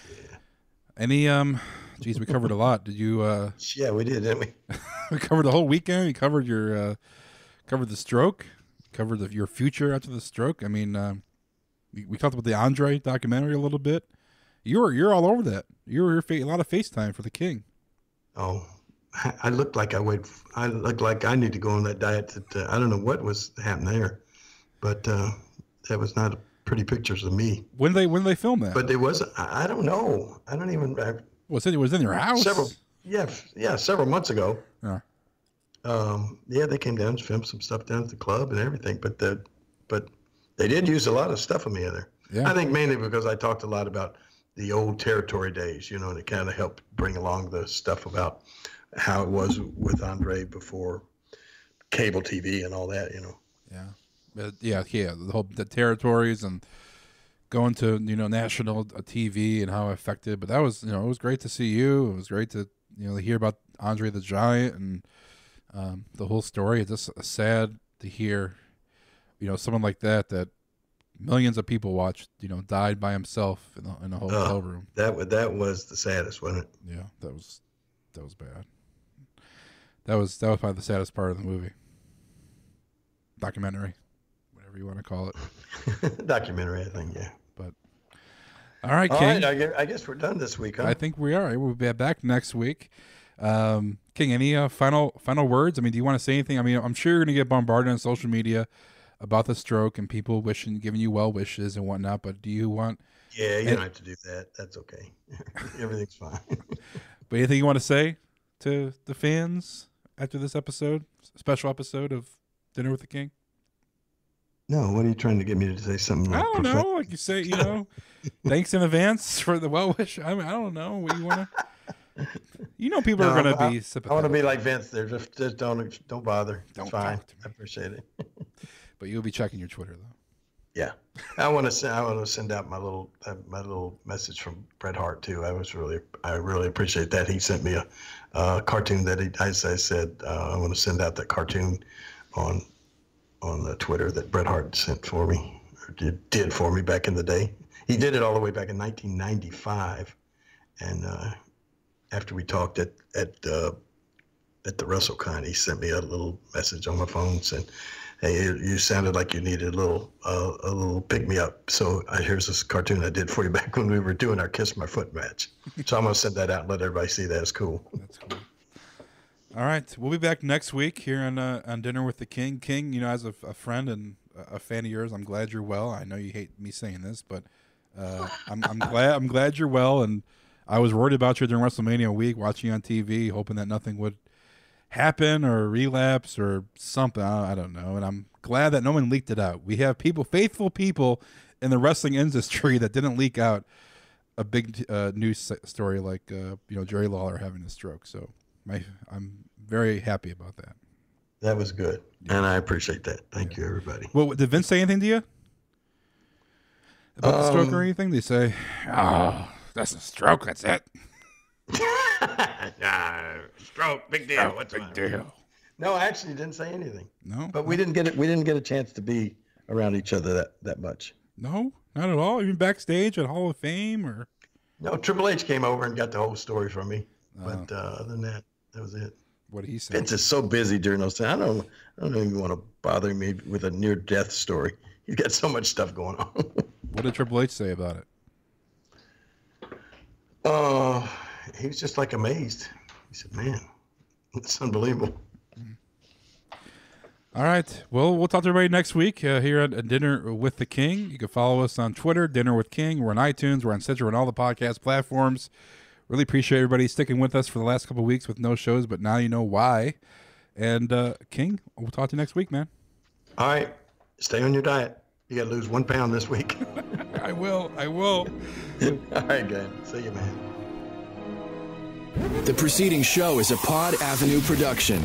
yeah. Any um, geez, we covered a lot. Did you? Uh, yeah, we did, didn't we? We covered the whole weekend. We covered your, uh, covered the stroke. Covered the, your future after the stroke. I mean, um, we, we talked about the Andre documentary a little bit. You were you're all over that. You were a lot of FaceTime for the King. Oh. I looked like I would. I looked like I need to go on that diet. That, uh, I don't know what was happening there, but uh, that was not pretty pictures of me. When they when they filmed that, but there was I don't know. I don't even. I, well, it was in your house. Several, yeah, yeah, several months ago. Yeah. Um. Yeah, they came down and filmed some stuff down at the club and everything. But the, but they did use a lot of stuff of me in there. Yeah. I think mainly because I talked a lot about the old territory days, you know, and it kind of helped bring along the stuff about how it was with Andre before cable T V and all that, you know. Yeah. But yeah. Yeah. The whole, the territories and going to, you know, national T V and how it affected, but that was, you know, it was great to see you. It was great to, you know, hear about Andre the Giant and, um, the whole story. It's just sad to hear, you know, someone like that, that millions of people watched, you know, died by himself in the, in the hotel uh, room. That was, that was the saddest, wasn't it? Yeah. That was, that was bad. That was that was probably the saddest part of the movie. Documentary, whatever you want to call it. Documentary, I think, yeah. But all right, King. All right, I guess, I guess we're done this week, huh? I think we are. We'll be back next week. Um, King, any uh, final final words? I mean, do you want to say anything? I mean, I'm sure you're going to get bombarded on social media about the stroke and people wishing, giving you well wishes and whatnot. But do you want? Yeah, you and, don't have to do that. That's okay. Everything's fine. But anything you want to say to the fans after this episode, special episode of Dinner with the King? No, what are you trying to get me to say something? Like I don't perfect? know. Like you say, you know, thanks in advance for the well wish. I mean, I don't know what you want to. You know, people no, are going to be sympathetic. I want to be like Vince. They're just, just don't don't bother. Don't it's fine. I appreciate it. But you'll be checking your Twitter though. Yeah, I want to send I want to send out my little uh, my little message from Bret Hart too. I was really I really appreciate that. He sent me a uh, cartoon that he as I said uh, I want to send out that cartoon on on the Twitter that Bret Hart sent for me or did, did for me back in the day. He did it all the way back in nineteen ninety-five, and uh, after we talked at at uh, at the WrestleCon, he sent me a little message on my phone saying, "Hey, you sounded like you needed a little, uh, a little pick me up. So uh, here's this cartoon I did for you back when we were doing our Kiss My Foot match." So I'm gonna send that out and let everybody see that. It's cool. That's cool. All right, we'll be back next week here on uh, on Dinner with the King. King, you know, as a, a friend and a fan of yours, I'm glad you're well. I know you hate me saying this, but uh, I'm, I'm glad I'm glad you're well. And I was worried about you during WrestleMania week, watching you on T V, hoping that nothing would happen or relapse or something. I don't know. And I'm glad that no one leaked it out. We have people, faithful people in the wrestling industry that didn't leak out a big uh, news story like, uh, you know, Jerry Lawler having a stroke. So my, I'm very happy about that. That was good. Yeah. And I appreciate that. Thank yeah. you, everybody. Well, did Vince say anything to you about um, the stroke or anything? They say, oh, that's a stroke. That's it. Nah, stroke, big deal. Stroke, What's big deal? No, I actually didn't say anything. No, but we didn't get it. We didn't get a chance to be around each other that that much. No, not at all. Even backstage at Hall of Fame or no. Triple H came over and got the whole story from me. Oh. But uh, other than that, that was it. What he said. Vince is so busy during those times. I don't. I don't even want to bother me with a near-death story. He's got so much stuff going on. What did Triple H say about it? Oh. Uh, He was just like amazed. He said, "Man, it's unbelievable." All right. Well, we'll talk to everybody next week uh, here at Dinner with the King. You can follow us on Twitter, Dinner with King. We're on iTunes. We're on Stitcher. We're on all the podcast platforms. Really appreciate everybody sticking with us for the last couple of weeks with no shows, but now you know why. And uh, King, we'll talk to you next week, man. All right. Stay on your diet. You got to lose one pound this week. I will. I will. All right, guys. See you, man. The preceding show is a Pod Avenue production.